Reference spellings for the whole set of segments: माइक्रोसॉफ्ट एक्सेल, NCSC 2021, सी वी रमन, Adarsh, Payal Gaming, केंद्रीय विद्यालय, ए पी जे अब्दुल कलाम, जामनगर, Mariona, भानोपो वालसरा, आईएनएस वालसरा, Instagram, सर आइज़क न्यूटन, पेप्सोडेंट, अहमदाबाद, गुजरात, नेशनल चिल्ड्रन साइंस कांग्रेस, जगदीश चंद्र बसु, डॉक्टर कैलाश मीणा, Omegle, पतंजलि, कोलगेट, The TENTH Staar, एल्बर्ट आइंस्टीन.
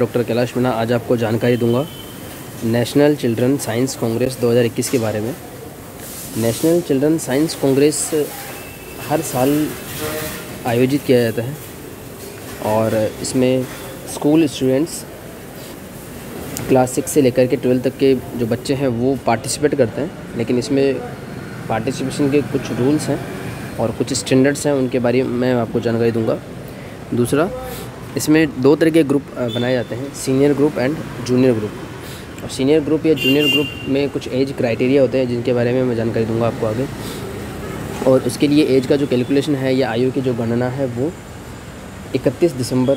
डॉक्टर कैलाश मीणा आज आपको जानकारी दूंगा नेशनल चिल्ड्रन साइंस कांग्रेस 2021 के बारे में। नेशनल चिल्ड्रन साइंस कांग्रेस हर साल आयोजित किया जाता है और इसमें स्कूल स्टूडेंट्स क्लास 6 से लेकर के 12 तक के जो बच्चे हैं वो पार्टिसिपेट करते हैं, लेकिन इसमें पार्टिसिपेशन के कुछ रूल्स हैं और कुछ स्टैंडर्ड्स हैं, उनके बारे में मैं आपको जानकारी दूंगा। दूसरा, इसमें दो तरह के ग्रुप बनाए जाते हैं, senior group and junior group. और सीनियर ग्रुप या जूनियर ग्रुप में कुछ एज क्राइटेरिया होते हैं जिनके बारे में मैं जानकारी दूंगा आपको आगे। और उसके लिए एज का जो कैलकुलेशन है या आयु की जो गणना है वो 31 दिसंबर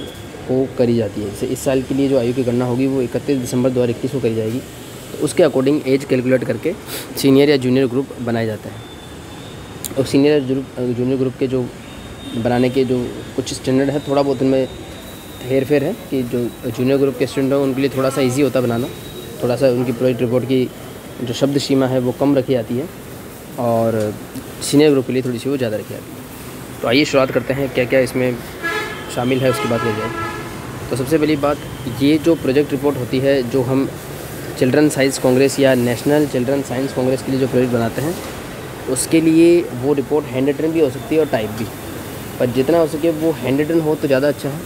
को करी जाती है। जैसे इस साल के लिए जो आयु की गणना होगी वो 31 दिसंबर 2021 को करी जाएगी, तो उसके अकॉर्डिंग एज कैलकुलेट करके सीनियर या जूनियर ग्रुप बनाया जाता है। और सीनियर जूनियर ग्रुप के जो बनाने के जो कुछ स्टैंडर्ड है, थोड़ा बहुत उनमें हेरफेर है कि जो जूनियर ग्रुप के स्टूडेंट हो उनके लिए थोड़ा सा इजी होता है बनाना, थोड़ा सा उनकी प्रोजेक्ट रिपोर्ट की जो शब्द सीमा है वो कम रखी जाती है और सीनियर ग्रुप के लिए थोड़ी सी वो ज़्यादा रखी जाती है। तो आइए शुरुआत करते हैं, क्या क्या इसमें शामिल है उसकी बात ले जाए। तो सबसे पहली बात, ये जो प्रोजेक्ट रिपोर्ट होती है जो हम चिल्ड्रन साइंस कांग्रेस या नेशनल चिल्ड्रन साइंस कांग्रेस के लिए जो प्रोजेक्ट बनाते हैं, उसके लिए वो रिपोर्ट हैंड रिटन भी हो सकती है और टाइप भी, पर जितना हो सके वो हैंड रिटन हो तो ज़्यादा अच्छा है,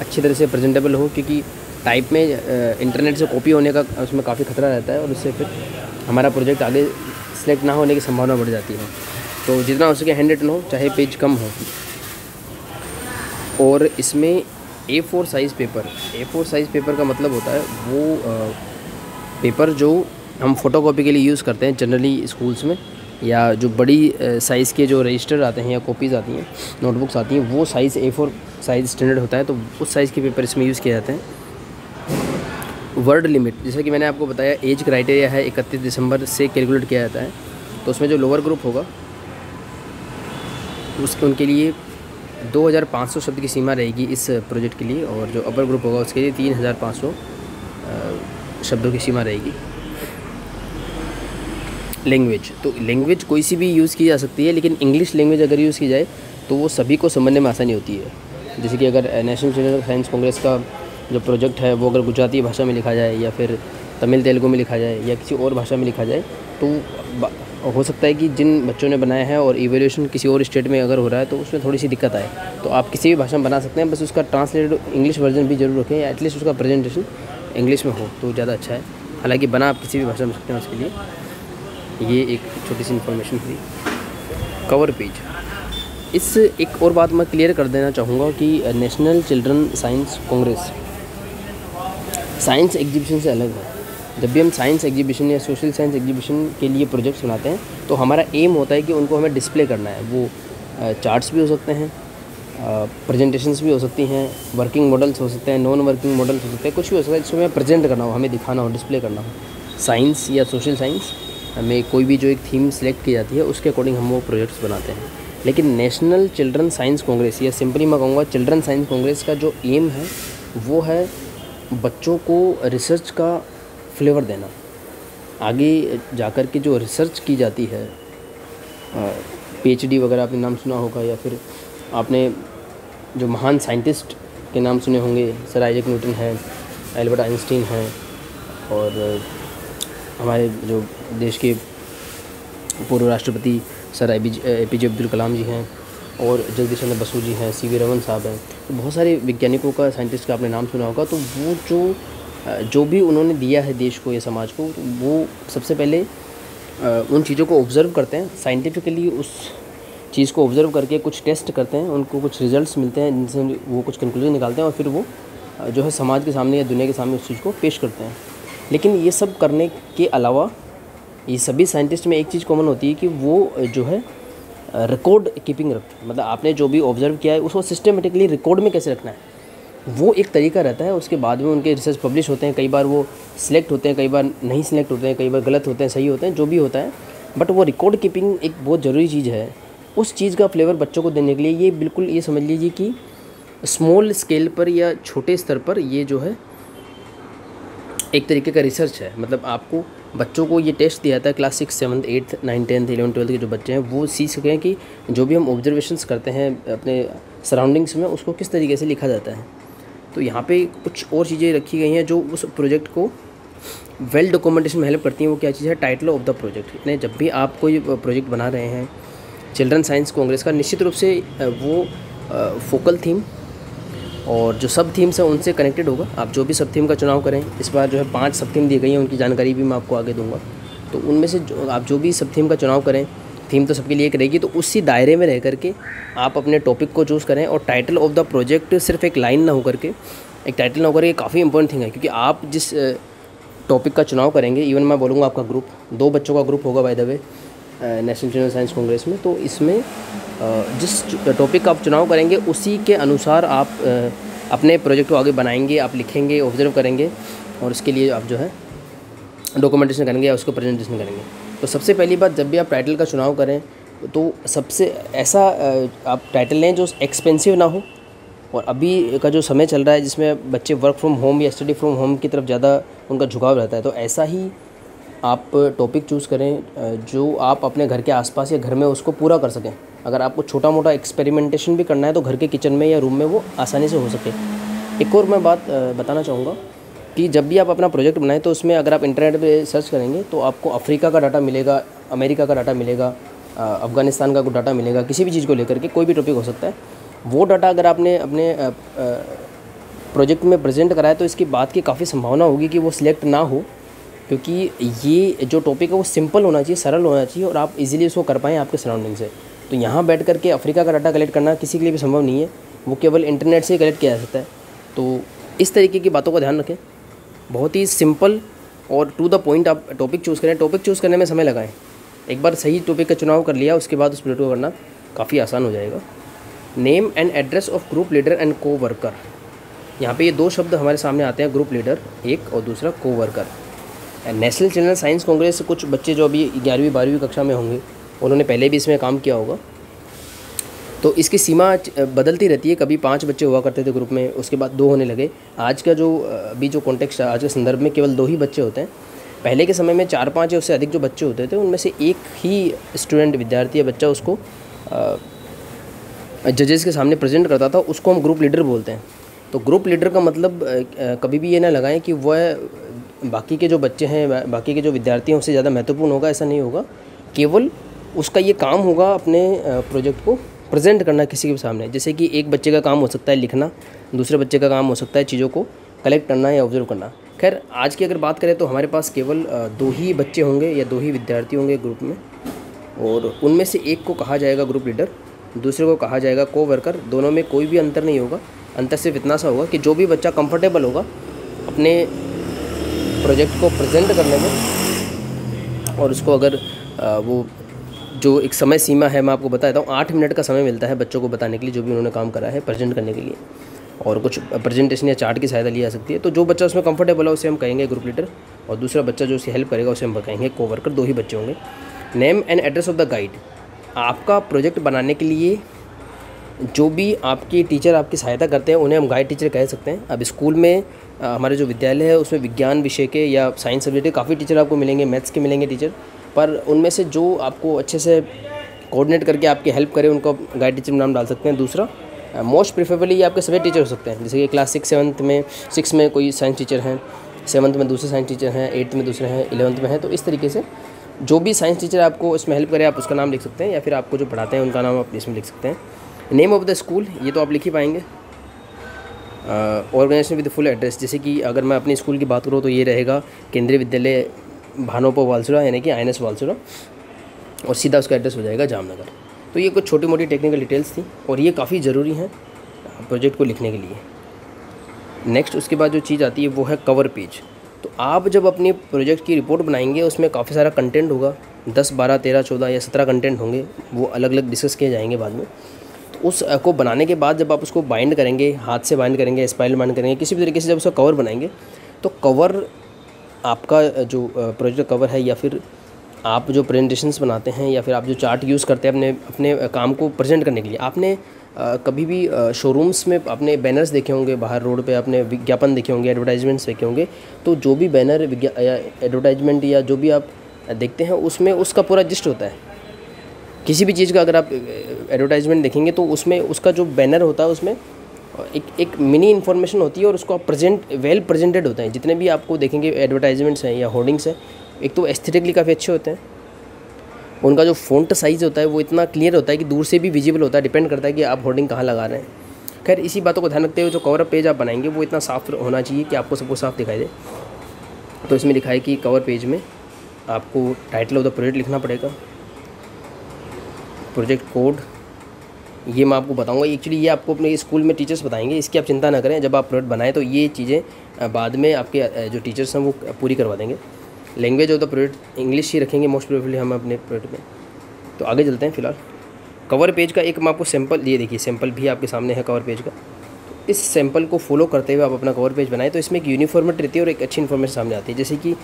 अच्छी तरह से प्रेजेंटेबल हो, क्योंकि टाइप में इंटरनेट से कॉपी होने का उसमें काफ़ी खतरा रहता है और उससे फिर हमारा प्रोजेक्ट आगे सेलेक्ट ना होने की संभावना बढ़ जाती है। तो जितना हो सके हैंड रिटन हो, चाहे पेज कम हो। और इसमें A4 size paper, A4 size paper का मतलब होता है वो पेपर जो हम फ़ोटोकॉपी के लिए यूज़ करते हैं जनरली स्कूल्स में, या जो बड़ी साइज़ के जो रजिस्टर आते हैं या कॉपीज़ आती हैं, नोटबुक्स आती हैं, वो साइज़ A4 साइज़ स्टैंडर्ड होता है, तो उस साइज़ के पेपर इसमें यूज़ किए जाते हैं। वर्ड लिमिट, जैसा कि मैंने आपको बताया एज क्राइटेरिया है 31 दिसंबर से कैलकुलेट किया जाता है, तो उसमें जो लोअर ग्रुप होगा उसके उनके लिए 2500 शब्द की सीमा रहेगी इस प्रोजेक्ट के लिए, और जो अपर ग्रुप होगा उसके लिए 3500 शब्दों की सीमा रहेगी। लैंग्वेज, तो लैंग्वेज कोई सी भी यूज़ की जा सकती है, लेकिन इंग्लिश लैंग्वेज अगर यूज़ की जाए तो वो सभी को समझने में आसानी होती है। जैसे कि अगर नेशनल चिल्ड्रन साइंस कांग्रेस का जो प्रोजेक्ट है वो अगर गुजराती भाषा में लिखा जाए या फिर तमिल तेलुगु में लिखा जाए या किसी और भाषा में लिखा जाए, तो हो सकता है कि जिन बच्चों ने बनाया है और इवेल्यूशन किसी और स्टेट में अगर हो रहा है तो उसमें थोड़ी सी दिक्कत आए। तो आप किसी भी भाषा में बना सकते हैं, बस उसका ट्रांसलेटेड इंग्लिश वर्जन भी जरूर रखें या एटलीस्ट उसका प्रेजेंटेशन इंग्लिश में हो तो ज़्यादा अच्छा है। हालांकि बना आप किसी भी भाषा में सकते हैं, उसके लिए ये एक छोटी सी इन्फॉर्मेशन थी। कवर पेज, इस एक और बात मैं क्लियर कर देना चाहूँगा कि नेशनल चिल्ड्रन साइंस कांग्रेस science exhibition से अलग है। जब भी हम साइंस एग्जीबिशन या सोशल साइंस एग्जीबिशन के लिए प्रोजेक्ट्स बनाते हैं तो हमारा एम होता है कि उनको हमें डिस्प्ले करना है। वो चार्ट्स भी हो सकते हैं, प्रेजेंटेशंस भी हो सकती हैं, वर्किंग मॉडल्स हो सकते हैं, नॉन वर्किंग मॉडल्स हो सकते हैं, कुछ भी हो सकता है जिसमें हमें प्रेजेंट करना हो, हमें दिखाना हो, डिस्प्ले करना हो। साइंस या सोशल साइंस हमें कोई भी जो एक थीम सेलेक्ट की जाती है उसके अकॉर्डिंग हम वो प्रोजेक्ट्स बनाते हैं। लेकिन नेशनल चिल्ड्रन साइंस कांग्रेस या सिंपली मैं कहूँगा चिल्ड्रन साइंस कांग्रेस का जो एम है वो है बच्चों को रिसर्च का फ्लेवर देना। आगे जाकर के जो रिसर्च की जाती है, PhD वगैरह आपने नाम सुना होगा या फिर आपने जो महान साइंटिस्ट के नाम सुने होंगे, सर आइज़क न्यूटन है, एल्बर्ट आइंस्टीन है, और हमारे जो देश के पूर्व राष्ट्रपति सर APJ अब्दुल कलाम जी हैं और जगदीश चंद्र बसु जी हैं, CV रमन साहब हैं। तो बहुत सारे वैज्ञानिकों का, साइंटिस्ट का आपने नाम सुना होगा। तो वो जो भी उन्होंने दिया है देश को या समाज को, वो सबसे पहले उन चीज़ों को ऑब्ज़र्व करते हैं साइंटिफिकली, उस चीज़ को ऑब्ज़र्व करके कुछ टेस्ट करते हैं, उनको कुछ रिजल्ट्स मिलते हैं जिनसे वो कुछ कंक्लूजन निकालते हैं और फिर वो जो है समाज के सामने या दुनिया के सामने उस चीज़ को पेश करते हैं। लेकिन ये सब करने के अलावा ये सभी साइंटिस्ट में एक चीज़ कॉमन होती है कि वो जो है रिकॉर्ड कीपिंग रखते हैं, मतलब आपने जो भी ऑब्ज़र्व किया है उसको सिस्टमेटिकली रिकॉर्ड में कैसे रखना है वो एक तरीका रहता है। उसके बाद में उनके रिसर्च पब्लिश होते हैं, कई बार वो सिलेक्ट होते हैं, कई बार नहीं सिलेक्ट होते हैं, कई बार गलत होते हैं, सही होते हैं, जो भी होता है, बट वो रिकॉर्ड कीपिंग एक बहुत ज़रूरी चीज़ है। उस चीज़ का फ्लेवर बच्चों को देने के लिए ये बिल्कुल ये समझ लीजिए कि स्मॉल स्केल पर या छोटे स्तर पर ये जो है एक तरीके का रिसर्च है। मतलब आपको बच्चों को ये टेस्ट दिया जाता है, क्लास 6, 7, 8, 9, 10, 11, 12 के जो बच्चे हैं वो सीख सकें कि जो भी हम ऑब्जर्वेशंस करते हैं अपने सराउंडिंग्स में उसको किस तरीके से लिखा जाता है। तो यहाँ पे कुछ और चीज़ें रखी गई हैं जो उस प्रोजेक्ट को वेल डॉक्यूमेंटेशन में हेल्प करती हैं। वो क्या चीज़ है? Title of the project. यानी जब भी आप कोई प्रोजेक्ट बना रहे हैं चिल्ड्रन साइंस कांग्रेस का, निश्चित रूप से वो फोकल थीम और जो सब थीम्स हैं उनसे कनेक्टेड होगा। आप जो भी सब थीम का चुनाव करें, इस बार जो है 5 सब थीम दी गई हैं, उनकी जानकारी भी मैं आपको आगे दूंगा। तो उनमें से आप जो भी सब थीम का चुनाव करें, थीम तो सबके लिए एक रहेगी, तो उसी दायरे में रह करके आप अपने टॉपिक को चूज़ करें। और टाइटल ऑफ द प्रोजेक्ट सिर्फ एक लाइन ना होकर के, एक टाइटल ना होकर के काफ़ी इंपॉर्टेंट थिंग है, क्योंकि आप जिस टॉपिक का चुनाव करेंगे, इवन मैं बोलूँगा आपका ग्रुप 2 बच्चों का ग्रुप होगा by the way नेशनल चिल्ड्रन साइंस कांग्रेस में, तो इसमें जिस टॉपिक का आप चुनाव करेंगे उसी के अनुसार आप अपने प्रोजेक्ट को आगे बनाएंगे, आप लिखेंगे, ऑब्जर्व करेंगे और इसके लिए आप जो है डॉक्यूमेंटेशन करेंगे या उसको प्रेजेंटेशन करेंगे। तो सबसे पहली बात, जब भी आप टाइटल का चुनाव करें तो सबसे ऐसा आप टाइटल लें जो एक्सपेंसिव ना हो। और अभी का जो समय चल रहा है जिसमें बच्चे वर्क फ्रॉम होम या स्टडी फ्रॉम होम की तरफ ज़्यादा उनका झुकाव रहता है, तो ऐसा ही आप टॉपिक चूज़ करें जो आप अपने घर के आसपास या घर में उसको पूरा कर सकें। अगर आपको छोटा मोटा एक्सपेरिमेंटेशन भी करना है तो घर के किचन में या रूम में वो आसानी से हो सके। एक और मैं बात बताना चाहूँगा कि जब भी आप अपना प्रोजेक्ट बनाएं तो उसमें अगर आप इंटरनेट पे सर्च करेंगे तो आपको अफ्रीका का डाटा मिलेगा, अमेरिका का डाटा मिलेगा, अफ़गानिस्तान का डाटा मिलेगा, किसी भी चीज़ को लेकर के कोई भी टॉपिक हो सकता है। वो डाटा अगर आपने अपने प्रोजेक्ट में प्रेजेंट कराया तो इसकी बात की काफ़ी संभावना होगी कि वो सिलेक्ट ना हो, क्योंकि ये जो टॉपिक है वो सिंपल होना चाहिए, सरल होना चाहिए और आप इजीली उसको कर पाएँ आपके सराउंडिंग से। तो यहाँ बैठ करके अफ्रीका का डाटा कलेक्ट करना किसी के लिए भी संभव नहीं है, वो केवल इंटरनेट से ही कलेक्ट किया जा सकता है। तो इस तरीके की बातों का ध्यान रखें, बहुत ही सिंपल और टू द पॉइंट आप टॉपिक चूज़ करें। टॉपिक चूज़ करने में समय लगाएं, एक बार सही टॉपिक का चुनाव कर लिया उसके बाद उस प्रोजेक्ट को करना काफ़ी आसान हो जाएगा। Name and address of group leader and coworker, यहाँ पर ये 2 शब्द हमारे सामने आते हैं, ग्रुप लीडर एक और दूसरा coworker. नेशनल चिल्ड्रन साइंस कांग्रेस, कुछ बच्चे जो अभी 11वीं 12वीं कक्षा में होंगे उन्होंने पहले भी इसमें काम किया होगा, तो इसकी सीमा बदलती रहती है। कभी 5 बच्चे हुआ करते थे ग्रुप में, उसके बाद 2 होने लगे। आज का जो अभी जो कॉन्टेक्स्ट है, आज के संदर्भ में केवल 2 ही बच्चे होते हैं। पहले के समय में 4-5 या उससे अधिक जो बच्चे होते थे उनमें से एक ही स्टूडेंट, विद्यार्थी या बच्चा उसको जजेस के सामने प्रेजेंट करता था, उसको हम ग्रुप लीडर बोलते हैं। तो ग्रुप लीडर का मतलब कभी भी ये ना लगाएं कि वह बाकी के जो बच्चे हैं, बाकी के जो विद्यार्थी हैं उससे ज़्यादा महत्वपूर्ण होगा, ऐसा नहीं होगा। केवल उसका ये काम होगा अपने प्रोजेक्ट को प्रेजेंट करना किसी के सामने। जैसे कि एक बच्चे का काम हो सकता है लिखना, दूसरे बच्चे का काम हो सकता है चीज़ों को कलेक्ट करना या ऑब्जर्व करना। खैर, आज की अगर बात करें तो हमारे पास केवल 2 ही बच्चे होंगे या 2 ही विद्यार्थी होंगे ग्रुप में, और उनमें से एक को कहा जाएगा ग्रुप लीडर, दूसरे को कहा जाएगा को वर्कर। दोनों में कोई भी अंतर नहीं होगा, अंतर सिर्फ इतना सा होगा कि जो भी बच्चा कंफर्टेबल होगा अपने प्रोजेक्ट को प्रेजेंट करने में, और उसको अगर वो जो एक समय सीमा है मैं आपको बताता हूँ, 8 मिनट का समय मिलता है बच्चों को बताने के लिए जो भी उन्होंने काम करा है, प्रेजेंट करने के लिए, और कुछ प्रेजेंटेशन या चार्ट की सहायता ली जा सकती है। तो जो बच्चा उसमें कंफर्टेबल है उसे हम कहेंगे ग्रुप लीडर, और दूसरा बच्चा जो उसकी हेल्प करेगा उसे हम कहेंगे कोवर्कर। 2 ही बच्चे होंगे। Name and address of the guide, आपका प्रोजेक्ट बनाने के लिए जो भी आपके टीचर आपकी सहायता करते हैं उन्हें हम गाइड टीचर कह सकते हैं। अब स्कूल में हमारे जो विद्यालय है उसमें विज्ञान विषय के या साइंस सब्जेक्ट के काफ़ी टीचर आपको मिलेंगे, मैथ्स के मिलेंगे टीचर, पर उनमें से जो आपको अच्छे से कोऑर्डिनेट करके आपकी हेल्प करें उनको गाइड टीचर नाम डाल सकते हैं। दूसरा, मोस्ट प्रेफरेबली ये आपके सब्जेक्ट टीचर हो सकते हैं, जैसे कि क्लास 6 7th में कोई साइंस टीचर हैं, 7th में दूसरे साइंस टीचर हैं, 8th में दूसरे हैं, 11th में हैं। तो इस तरीके से जो भी साइंस टीचर आपको इसमें हेल्प करें आप उसका नाम लिख सकते हैं, या फिर आपको जो पढ़ाते हैं उनका नाम आप इसमें लिख सकते हैं। नेम ऑफ़ द स्कूल, ये तो आप लिख ही पाएंगे। ऑर्गेनाइजेशन विद फुल एड्रेस, जैसे कि अगर मैं अपने स्कूल की बात करूँ तो ये रहेगा केंद्रीय विद्यालय भानोपो वालसरा, यानी कि आईएनएस वालसरा, और सीधा उसका एड्रेस हो जाएगा जामनगर। तो ये कुछ छोटी मोटी टेक्निकल डिटेल्स थी और ये काफ़ी ज़रूरी हैं प्रोजेक्ट को लिखने के लिए। नेक्स्ट, उसके बाद जो चीज़ आती है वो है कवर पेज। तो आप जब अपनी प्रोजेक्ट की रिपोर्ट बनाएंगे उसमें काफ़ी सारा कंटेंट होगा, 10 12 13 14 या 17 कंटेंट होंगे, वो अलग अलग डिस्कस किए जाएंगे बाद में। उसको बनाने के बाद जब आप उसको बाइंड करेंगे, हाथ से बाइंड करेंगे, स्पाइरल बाइंड करेंगे, किसी भी तरीके से जब उसका कवर बनाएंगे, तो कवर आपका जो प्रोजेक्ट कवर है या फिर आप जो प्रेजेंटेशंस बनाते हैं या फिर आप जो चार्ट यूज़ करते हैं अपने काम को प्रेजेंट करने के लिए, आपने कभी भी शोरूम्स में अपने बैनर्स देखे होंगे, बाहर रोड पे आपने विज्ञापन देखे होंगे, एडवर्टाइजमेंट्स देखे होंगे। तो जो भी बैनर या एडवर्टाइजमेंट या जो भी आप देखते हैं उसमें उसका पूरा जिस्ट होता है। किसी भी चीज़ का अगर आप एडवर्टाइजमेंट देखेंगे तो उसमें उसका जो बैनर होता है उसमें एक मिनी इन्फॉर्मेशन होती है और उसको आप वेल प्रेजेंटेड होते हैं। जितने भी आपको देखेंगे एडवर्टाइजमेंट्स हैं या होर्डिंग्स हैं, एक तो एस्थेटिकली काफ़ी अच्छे होते हैं, उनका जो फ़ॉन्ट साइज़ होता है वो इतना क्लियर होता है कि दूर से भी विजिबल होता है, डिपेंड करता है कि आप होर्डिंग कहाँ लगा रहे हैं। खैर इसी बातों को ध्यान रखते हुए जो कवरअप पेज आप बनाएंगे वो इतना साफ होना चाहिए कि आपको सबको साफ दिखाई दे। तो इसमें लिखा है कि कवर पेज में आपको टाइटल ऑफ द प्रोजेक्ट लिखना पड़ेगा, प्रोजेक्ट कोड, ये मैं आपको बताऊंगा, एक्चुअली ये आपको अपने स्कूल में टीचर्स बताएंगे, इसकी आप चिंता ना करें। जब आप प्रोजेक्ट बनाएं तो ये चीज़ें बाद में आपके जो टीचर्स हैं वो पूरी करवा देंगे। Language of the project English ही रखेंगे मोस्ट प्रोबेबली हम अपने प्रोजेक्ट में। तो आगे चलते हैं। फिलहाल कवर पेज का एक मैं आपको सैम्पल, ये देखिए सैम्पल भी आपके सामने है कवर पेज का, तो इस सैम्पल को फॉलो करते हुए आप अपना कवर पेज बनाएं तो इसमें एक यूनिफॉर्मेट रहती है और एक अच्छी इन्फॉर्मेशन सामने आती है। जैसे कि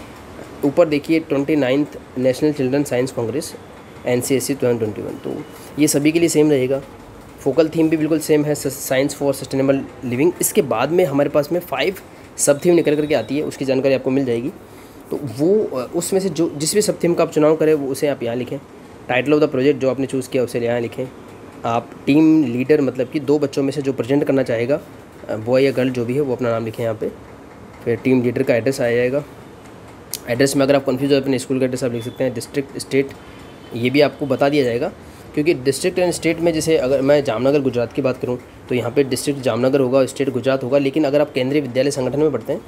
ऊपर देखिए 29th नेशनल चिल्ड्रन साइंस कांग्रेस NCSC 2021, तो ये सभी के लिए सेम रहेगा। फोकल थीम भी बिल्कुल सेम है, साइंस फॉर सस्टेनेबल लिविंग। इसके बाद में हमारे पास में 5 सब थीम निकल करके आती है, उसकी जानकारी आपको मिल जाएगी। तो वो उसमें से जो जिस भी सब थीम का आप चुनाव करें वो उसे आप यहाँ लिखें। टाइटल ऑफ द प्रोजेक्ट जो आपने चूज़ किया उसे यहाँ लिखें। आप टीम लीडर मतलब कि दो बच्चों में से जो प्रेजेंट करना चाहेगा, बॉय या गर्ल जो भी है, वो अपना नाम लिखें यहाँ पर। फिर टीम लीडर का एड्रेस आ जाएगा। एड्रेस में अगर आप कन्फ्यूज हो अपने स्कूल का एड्रेस आप लिख सकते हैं। डिस्ट्रिक्ट स्टेट ये भी आपको बता दिया जाएगा, क्योंकि डिस्ट्रिक्ट एंड स्टेट में जैसे अगर मैं जामनगर गुजरात की बात करूं तो यहाँ पे डिस्ट्रिक्ट जामनगर होगा, स्टेट गुजरात होगा। लेकिन अगर आप केंद्रीय विद्यालय संगठन में पढ़ते हैं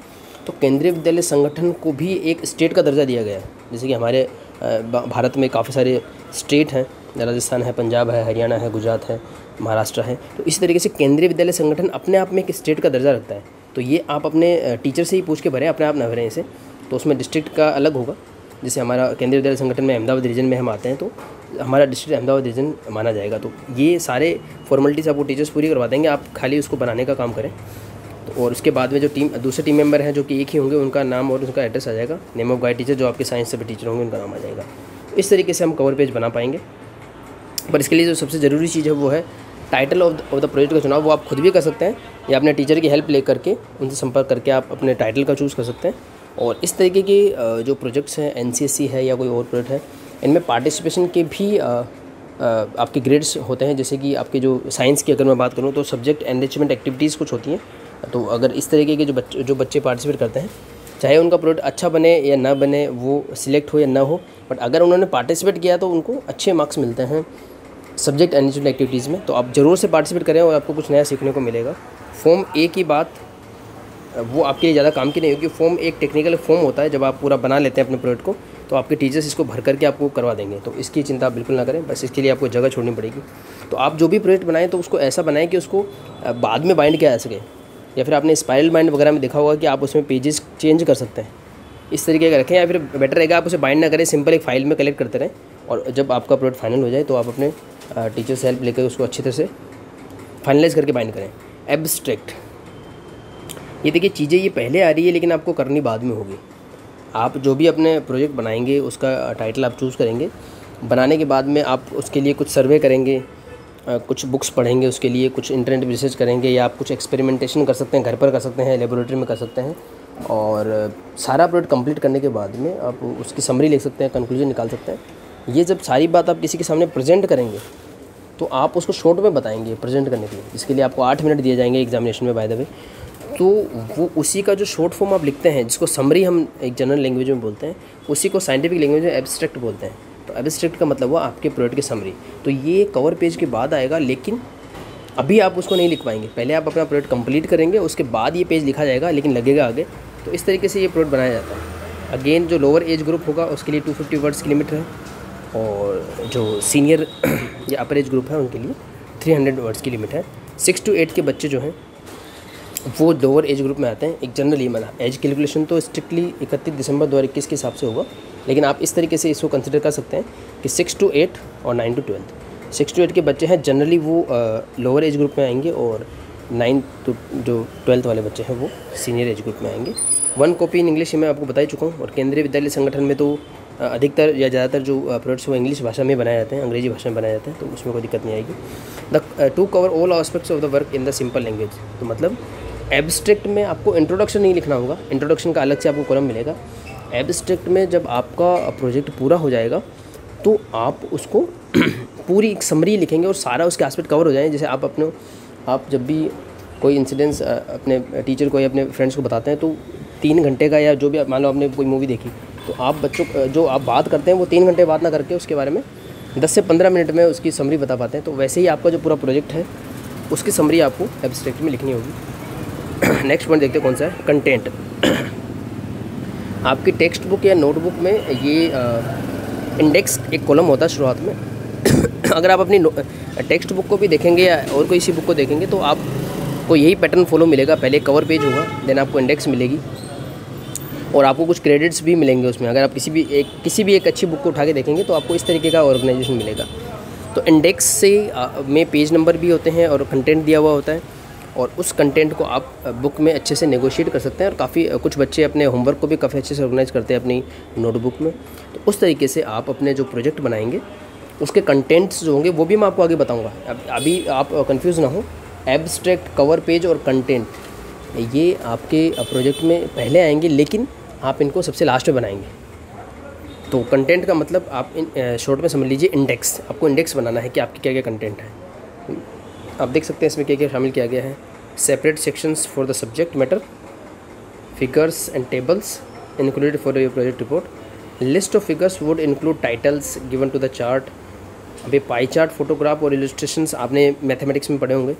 तो केंद्रीय विद्यालय संगठन को भी एक स्टेट का दर्जा दिया गया है। जैसे कि हमारे भारत में काफ़ी सारे स्टेट हैं, राजस्थान है, पंजाब है, हरियाणा है, गुजरात है, महाराष्ट्र है। तो इसी तरीके से केंद्रीय विद्यालय संगठन अपने आप में एक स्टेट का दर्जा रखता है। तो ये आप अपने टीचर से ही पूछ के भरें, अपने आप ना भरें इसे। तो उसमें डिस्ट्रिक्ट का अलग होगा। जैसे हमारा केंद्रीय विद्यालय संगठन में अहमदाबाद रीजन में हम आते हैं तो हमारा डिस्ट्रिक्ट अहमदाबाद रीजन माना जाएगा। तो ये सारे फॉर्मेलिटीज़ आपको टीचर्स पूरी करवा देंगे, आप खाली उसको बनाने का काम करें। तो और उसके बाद में जो दूसरे टीम मेंबर हैं जो कि एक ही होंगे, उनका नाम और उनका एड्रेस आ जाएगा। नेम ऑफ गाइड टीचर जो आपके साइंस से भी टीचर होंगे उनका नाम आ जाएगा। इस तरीके से हम कवर पेज बना पाएंगे। पर इसके लिए जो सबसे ज़रूरी चीज़ है वो है टाइटल ऑफ द प्रोजेक्ट का चुनाव। वो आप खुद भी कर सकते हैं या अपने टीचर की हेल्प ले करके उनसे संपर्क करके आप अपने टाइटल का चूज़ कर सकते हैं। और इस तरीके के जो प्रोजेक्ट्स हैं, NCSC है या कोई और प्रोजेक्ट है, इनमें पार्टिसिपेशन के भी आपके ग्रेड्स होते हैं। जैसे कि आपके जो साइंस की अगर मैं बात करूं तो सब्जेक्ट एनरिचमेंट एक्टिविटीज़ कुछ होती हैं। तो अगर इस तरीके के जो बच्चे पार्टिसिपेट करते हैं, चाहे उनका प्रोजेक्ट अच्छा बने या ना बने, वो सिलेक्ट हो या ना हो, बट अगर उन्होंने पार्टिसिपेट किया तो उनको अच्छे मार्क्स मिलते हैं सब्जेक्ट एनरिचमेंट एक्टिविटीज़ में। तो आप ज़रूर से पार्टिसिपेट करें और आपको कुछ नया सीखने को मिलेगा। फॉर्म 1 की बात वो आपके लिए ज़्यादा काम की नहीं होगी। फॉर्म 1 एक टेक्निकल फॉर्म होता है, जब आप पूरा बना लेते हैं अपने प्रोजेक्ट को तो आपके टीचर्स इसको भर करके आपको करवा देंगे। तो इसकी चिंता आप बिल्कुल ना करें, बस इसके लिए आपको जगह छोड़नी पड़ेगी। तो आप जो भी प्रोजेक्ट बनाएं तो उसको ऐसा बनाएं कि उसको बाद में बाइंड किया जा सके, या फिर आपने स्पाइरल बाइंड वगैरह में देखा होगा कि आप उसमें पेजेस चेंज कर सकते हैं, इस तरीके का रखें। या फिर बेटर रहेगा आप उसे बाइंड ना करें, सिंपल एक फाइल में कलेक्ट करते रहें और जब आपका प्रोजेक्ट फाइनल हो जाए तो आप अपने टीचर से हेल्प लेकर उसको अच्छी तरह से फाइनलाइज करके बाइंड करें। एब्स्ट्रैक्ट, ये देखिए चीज़ें ये पहले आ रही है लेकिन आपको करनी बाद में होगी। आप जो भी अपने प्रोजेक्ट बनाएंगे उसका टाइटल आप चूज़ करेंगे, बनाने के बाद में आप उसके लिए कुछ सर्वे करेंगे, कुछ बुक्स पढ़ेंगे उसके लिए, कुछ इंटरनेट पर रिसर्च करेंगे, या आप कुछ एक्सपेरिमेंटेशन कर सकते हैं, घर पर कर सकते हैं, लेबोरेटरी में कर सकते हैं। और सारा प्रोजेक्ट कंप्लीट करने के बाद में आप उसकी समरी लिख सकते हैं, कंक्लूजन निकाल सकते हैं। ये जब सारी बात आप किसी के सामने प्रेजेंट करेंगे तो आप उसको शॉर्ट में बताएंगे प्रेजेंट करने के लिए। इसके लिए आपको 8 मिनट दिए जाएंगे एग्जामिनेशन में, बाय द वे। तो वो उसी का जो शॉर्ट फॉर्म आप लिखते हैं, जिसको समरी हम एक जनरल लैंग्वेज में बोलते हैं, उसी को साइंटिफिक लैंग्वेज में एब्स्ट्रैक्ट बोलते हैं। तो एब्स्ट्रैक्ट का मतलब हुआ आपके प्रोजेक्ट की समरी। तो ये कवर पेज के बाद आएगा, लेकिन अभी आप उसको नहीं लिख पाएंगे। पहले आप अपना प्रोजेक्ट कंप्लीट करेंगे, उसके बाद ये पेज लिखा जाएगा, लेकिन लगेगा आगे। तो इस तरीके से ये प्रोजेक्ट बनाया जाता है। अगेन जो लोअर एज ग्रुप होगा उसके लिए 250 वर्ड्स की लिमिट है, और जो सीनियर या अपर एज ग्रुप है उनके लिए 300 वर्ड्स की लिमिट है। 6 to 8 के बच्चे जो हैं वो लोअर एज ग्रुप में आते हैं। एक जनरल ये मना एज कैलकुलेशन तो स्ट्रिक्टली 31 दिसंबर 2021 के हिसाब से होगा, लेकिन आप इस तरीके से इसको कंसिडर कर सकते हैं कि 6 to 8 और 9 to 12। 6 to 8 के बच्चे हैं जनरली वो लोअर एज ग्रुप में आएंगे, और 9 to 12 वाले बच्चे हैं वो सीनियर एज ग्रुप में आएंगे। 1 कॉपी इन इंग्लिश मैं आपको बता ही चुका हूँ। और केंद्रीय विद्यालय संगठन में तो अधिकतर या ज़्यादातर जो प्रोजेक्ट्स वो इंग्लिश भाषा में बनाए जाते हैं, अंग्रेजी भाषा में बनाए जाते हैं, तो उसमें कोई दिक्कत नहीं आएगी। The to cover all aspects of the work in the simple language, तो मतलब एब्स्ट्रैक्ट में आपको इंट्रोडक्शन नहीं लिखना होगा, इंट्रोडक्शन का अलग से आपको कॉलम मिलेगा। एब्स्ट्रैक्ट में जब आपका प्रोजेक्ट पूरा हो जाएगा तो आप उसको पूरी एक समरी लिखेंगे और सारा उसके एस्पेक्ट कवर हो जाएंगे। जैसे आप जब भी कोई इंसिडेंस अपने टीचर को या अपने फ्रेंड्स को बताते हैं तो 3 घंटे का, या जो भी मान लो आपने कोई मूवी देखी तो आप बच्चों जो आप बात करते हैं वो 3 घंटे बात ना करके उसके बारे में 10 से 15 मिनट में उसकी समरी बता पाते हैं। तो वैसे ही आपका जो पूरा प्रोजेक्ट है उसकी समरी आपको एब्स्ट्रैक्ट में लिखनी होगी। नेक्स्ट पॉइंट देखते हैं कौन सा है, कंटेंट। आपकी टेक्स्ट बुक या नोटबुक में ये इंडेक्स एक कॉलम होता है शुरुआत में। अगर आप अपनी टेक्स्ट बुक को भी देखेंगे या और कोई इसी बुक को देखेंगे तो आपको यही पैटर्न फॉलो मिलेगा। पहले कवर पेज होगा, देन आपको इंडेक्स मिलेगी और आपको कुछ क्रेडिट्स भी मिलेंगे उसमें। अगर आप किसी भी एक अच्छी बुक को उठा के देखेंगे तो आपको इस तरीके का ऑर्गेनाइजेशन मिलेगा। तो इंडेक्स से में पेज नंबर भी होते हैं और कंटेंट दिया हुआ होता है और उस कंटेंट को आप बुक में अच्छे से नेगोशिएट कर सकते हैं। और काफ़ी कुछ बच्चे अपने होमवर्क को भी काफ़ी अच्छे से ऑर्गेनाइज करते हैं अपनी नोटबुक में। तो उस तरीके से आप अपने जो प्रोजेक्ट बनाएंगे उसके कंटेंट्स जो होंगे वो भी मैं आपको आगे बताऊंगा। अभी आप कंफ्यूज ना हो, एब्स्ट्रैक्ट, कवर पेज और कंटेंट ये आपके प्रोजेक्ट में पहले आएंगे लेकिन आप इनको सबसे लास्ट में बनाएंगे। तो कंटेंट का मतलब आप शॉर्ट में समझ लीजिए इंडेक्स। आपको इंडेक्स बनाना है कि आपके क्या क्या कंटेंट है। आप देख सकते हैं इसमें क्या क्या शामिल किया गया है। Separate sections for the subject matter, figures and tables included for your project report, list of figures would include titles given to the chart. अभी पाई चार्ट, फोटोग्राफ और इलस्ट्रेशंस आपने मैथमेटिक्स में पढ़े होंगे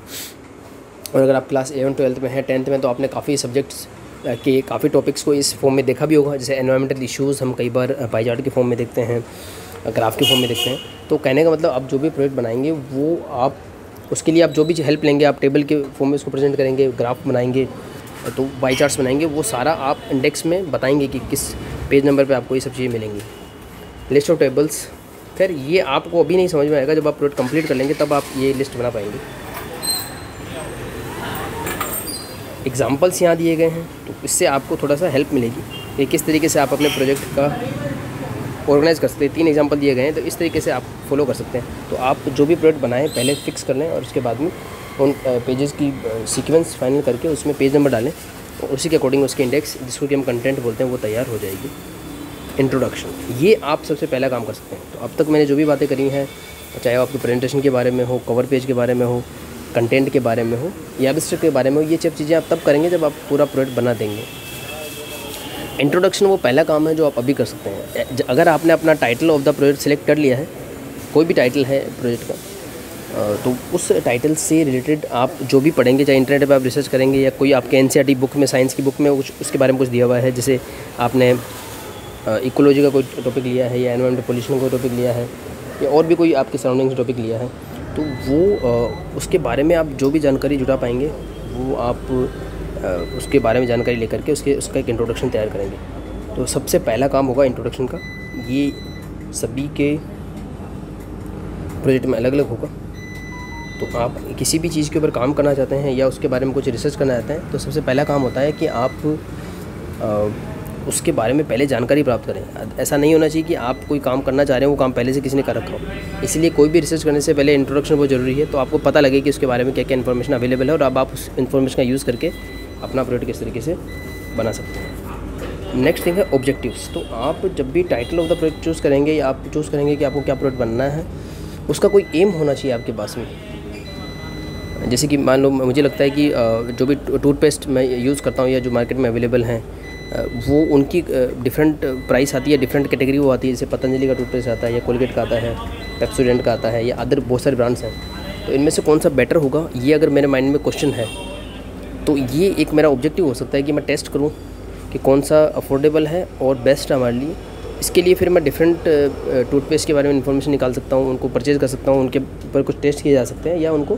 और अगर आप क्लास 11-12 में हैं, 10th में, तो आपने काफ़ी सब्जेक्ट्स के काफ़ी टॉपिक्स को इस फॉर्म में देखा भी होगा। जैसे एनवायरमेंटल इश्यूज़ हम कई बार पाई चार्ट के फॉर्म में देखते हैं, ग्राफ के फॉर्म में देखते हैं। तो कहने का मतलब आप जो भी प्रोजेक्ट बनाएंगे वो आप उसके लिए आप जो भी हेल्प लेंगे, आप टेबल के फॉर्म में उसको प्रेजेंट करेंगे, ग्राफ बनाएंगे, तो बाई चार्ट्स बनाएंगे, वो सारा आप इंडेक्स में बताएंगे कि किस पेज नंबर पे आपको ये सब चीज़ें मिलेंगी। लिस्ट ऑफ टेबल्स, फिर ये आपको अभी नहीं समझ में आएगा, जब आप प्रोजेक्ट कंप्लीट कर लेंगे तब आप ये लिस्ट बना पाएंगे। एग्जाम्पल्स यहाँ दिए गए हैं तो इससे आपको थोड़ा सा हेल्प मिलेगी कि किस तरीके से आप अपने प्रोजेक्ट का ऑर्गेनाइज़ कर सकते हैं। 3 एग्जाम्पल दिए गए हैं तो इस तरीके से आप फॉलो कर सकते हैं। तो आप जो भी प्रोजेक्ट बनाएं पहले फ़िक्स कर लें और उसके बाद में उन पेजेस की सीक्वेंस फाइनल करके उसमें पेज नंबर डालें और उसी के अकॉर्डिंग उसके इंडेक्स, जिसको कि हम कंटेंट बोलते हैं, वो तैयार हो जाएगी। इंट्रोडक्शन, ये आप सबसे पहला काम कर सकते हैं। तो अब तक मैंने जो भी बातें करी हैं, चाहे आपकी प्रेजेंटेशन के बारे में हो, कवर पेज के बारे में हो, कंटेंट के बारे में हो या एब्स्ट्रैक्ट के बारे में हो, ये सब चीज़ें आप तब करेंगे जब आप पूरा प्रोजेक्ट बना देंगे। इंट्रोडक्शन वो पहला काम है जो आप अभी कर सकते हैं। अगर आपने अपना title of the project select कर लिया है, कोई भी टाइटल है प्रोजेक्ट का, तो उस टाइटल से रिलेटेड आप जो भी पढ़ेंगे, चाहे इंटरनेट पर आप रिसर्च करेंगे या कोई आपके एनसीईआरटी बुक में, साइंस की बुक में उसके बारे में कुछ दिया हुआ है। जैसे आपने इकोलॉजी का कोई टॉपिक लिया है या एनवायरमेंट पोल्यूशन का टॉपिक लिया है या और भी कोई आपके सराउंडिंग का टॉपिक लिया है, तो वो उसके बारे में आप जो भी जानकारी जुटा पाएंगे वो आप उसके बारे में जानकारी लेकर के उसका एक इंट्रोडक्शन तैयार करेंगे। तो सबसे पहला काम होगा इंट्रोडक्शन का। ये सभी के प्रोजेक्ट में अलग अलग होगा। तो आप किसी भी चीज़ के ऊपर काम करना चाहते हैं या उसके बारे में कुछ रिसर्च करना चाहते हैं तो सबसे पहला काम होता है कि आप उसके बारे में पहले जानकारी प्राप्त करें। ऐसा नहीं होना चाहिए कि आप कोई काम करना चाह रहे हो वो काम पहले से किसी ने कर रखा हो। इसलिए कोई भी रिसर्च करने से पहले इंट्रोडक्शन बहुत ज़रूरी है। तो आपको पता लगे कि उसके बारे में क्या क्या इन्फॉर्मेशन अवेलेबल है और अब आप उस इन्फॉर्मेशन का यूज़ करके अपना प्रोजेक्ट किस तरीके से बना सकते हैं। नेक्स्ट थिंग है ऑब्जेक्टिव्स। तो आप जब भी title of the project choose करेंगे या आप चूज़ करेंगे कि आपको क्या प्रोजेक्ट बनना है, उसका कोई एम होना चाहिए आपके पास में। जैसे कि मान लो मुझे लगता है कि जो भी टूथपेस्ट मैं यूज़ करता हूँ या जो मार्केट में अवेलेबल हैं वो उनकी डिफरेंट प्राइस आती है, डिफरेंट कैटेगरी वो आती है। जैसे पतंजलि का टूथपेस्ट आता है या कोलगेट का आता है, पेप्सोडेंट का आता है या अदर बहुत सारे ब्रांड्स हैं। तो इनमें से कौन सा बेटर होगा, ये अगर मेरे माइंड में क्वेश्चन है तो ये एक मेरा ऑब्जेक्टिव हो सकता है कि मैं टेस्ट करूं कि कौन सा अफोर्डेबल है और बेस्ट है हमारे लिए। इसके लिए फिर मैं डिफरेंट टूथपेस्ट के बारे में इन्फॉर्मेशन निकाल सकता हूं, उनको परचेज़ कर सकता हूं, उनके ऊपर कुछ टेस्ट किए जा सकते हैं या उनको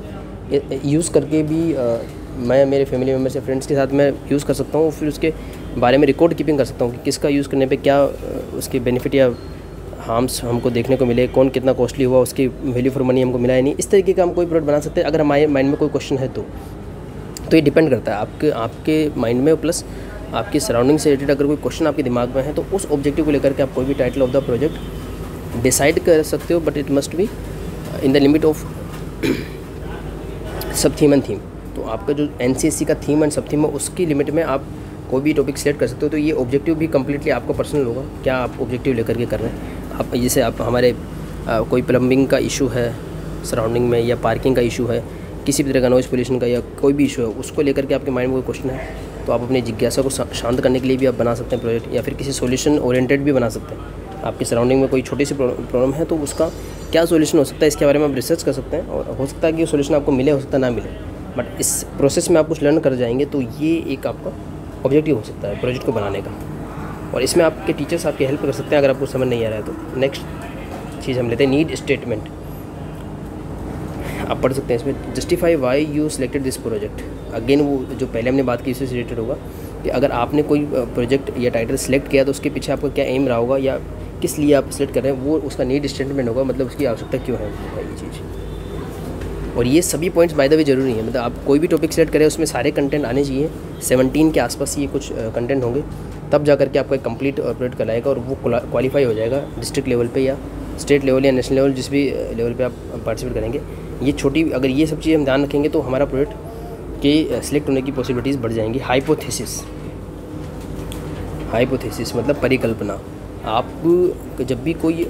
यूज़ करके भी मैं मेरे फैमिली मेम्बर्स या फ्रेंड्स के साथ मैं यूज़ कर सकता हूँ। फिर उसके बारे में रिकॉर्ड कीपिंग कर सकता हूँ कि किसका यूज़ करने पर क्या उसके बेनिफिट या हार्म्स हमको देखने को मिले, कौन कितना कॉस्टली हुआ, उसकी वैल्यू फॉर मनी हमको मिला या नहीं। इस तरीके का हम कोई प्रोडक्ट बना सकते हैं अगर हमारे माइंड में कोई क्वेश्चन है तो ये डिपेंड करता है आपके माइंड में प्लस आपकी सराउंडिंग से रिलेटेड अगर कोई क्वेश्चन आपके दिमाग में है तो उस ऑब्जेक्टिव को लेकर के आप कोई भी title of the project decide कर सकते हो। But it must be in the limit of sub theme and theme. तो आपका जो एनसीसी का थीम एंड सब थीम है उसकी लिमिट में आप कोई भी टॉपिक सेलेक्ट कर सकते हो। तो ये ऑब्जेक्टिव भी कम्प्लीटली आपका पर्सनल होगा, क्या आप ऑब्जेक्टिव लेकर के कर रहे हैं। आप जैसे आप हमारे कोई प्लम्बिंग का इशू है सराउंडिंग में या पार्किंग का इशू है, किसी भी तरह का नॉइज़ पोल्यूशन का या कोई भी इशू है उसको लेकर के आपके माइंड में कोई क्वेश्चन है तो आप अपनी जिज्ञासा को शांत करने के लिए भी आप बना सकते हैं प्रोजेक्ट, या फिर किसी सॉल्यूशन ओरिएंटेड भी बना सकते हैं। आपकी सराउंडिंग में कोई छोटी सी प्रॉब्लम है तो उसका क्या सॉल्यूशन हो सकता है इसके बारे में आप रिसर्च कर सकते हैं, और हो सकता है कि सॉल्यूशन आपको मिले, हो सकता है ना मिले, बट इस प्रोसेस में आप कुछ लर्न कर जाएंगे तो ये एक आपका ऑब्जेक्टिव हो सकता है प्रोजेक्ट को बनाने का, और इसमें आपके टीचर्स आपकी हेल्प कर सकते हैं अगर आपको समझ नहीं आ रहा है तो। नेक्स्ट चीज़ हम लेते हैं नीड स्टेटमेंट, आप पढ़ सकते हैं इसमें justify why you selected this project. Again वो जो पहले हमने बात की उससे रिलेटेड होगा कि अगर आपने कोई प्रोजेक्ट या टाइटल सिलेक्ट किया तो उसके पीछे आपका क्या एम रहा होगा या किस लिए आप सिलेक्ट कर रहे हैं, वो उसका नीड स्टेटमेंट होगा, मतलब उसकी आवश्यकता क्यों है ये चीज़। और ये सभी पॉइंट्स बाय द वे ज़रूरी है, मतलब आप कोई भी टॉपिक सिलेक्ट करें उसमें सारे कंटेंट आने चाहिए, 17 के आसपास ये कुछ कंटेंट होंगे, तब जा करके आपका एक कंप्लीट प्रोजेक्ट कराएगा और वो क्वालिफाई हो जाएगा डिस्ट्रिक्ट लेवल पे या स्टेट लेवल या नेशनल लेवल, जिस भी लेवल पे आप पार्टिसिपेट करेंगे। ये छोटी अगर ये सब चीज़ें हम ध्यान रखेंगे तो हमारा प्रोजेक्ट के सिलेक्ट होने की पॉसिबिलिटीज़ बढ़ जाएंगी। हाइपोथेसिस, हाइपोथेसिस मतलब परिकल्पना। आप जब भी कोई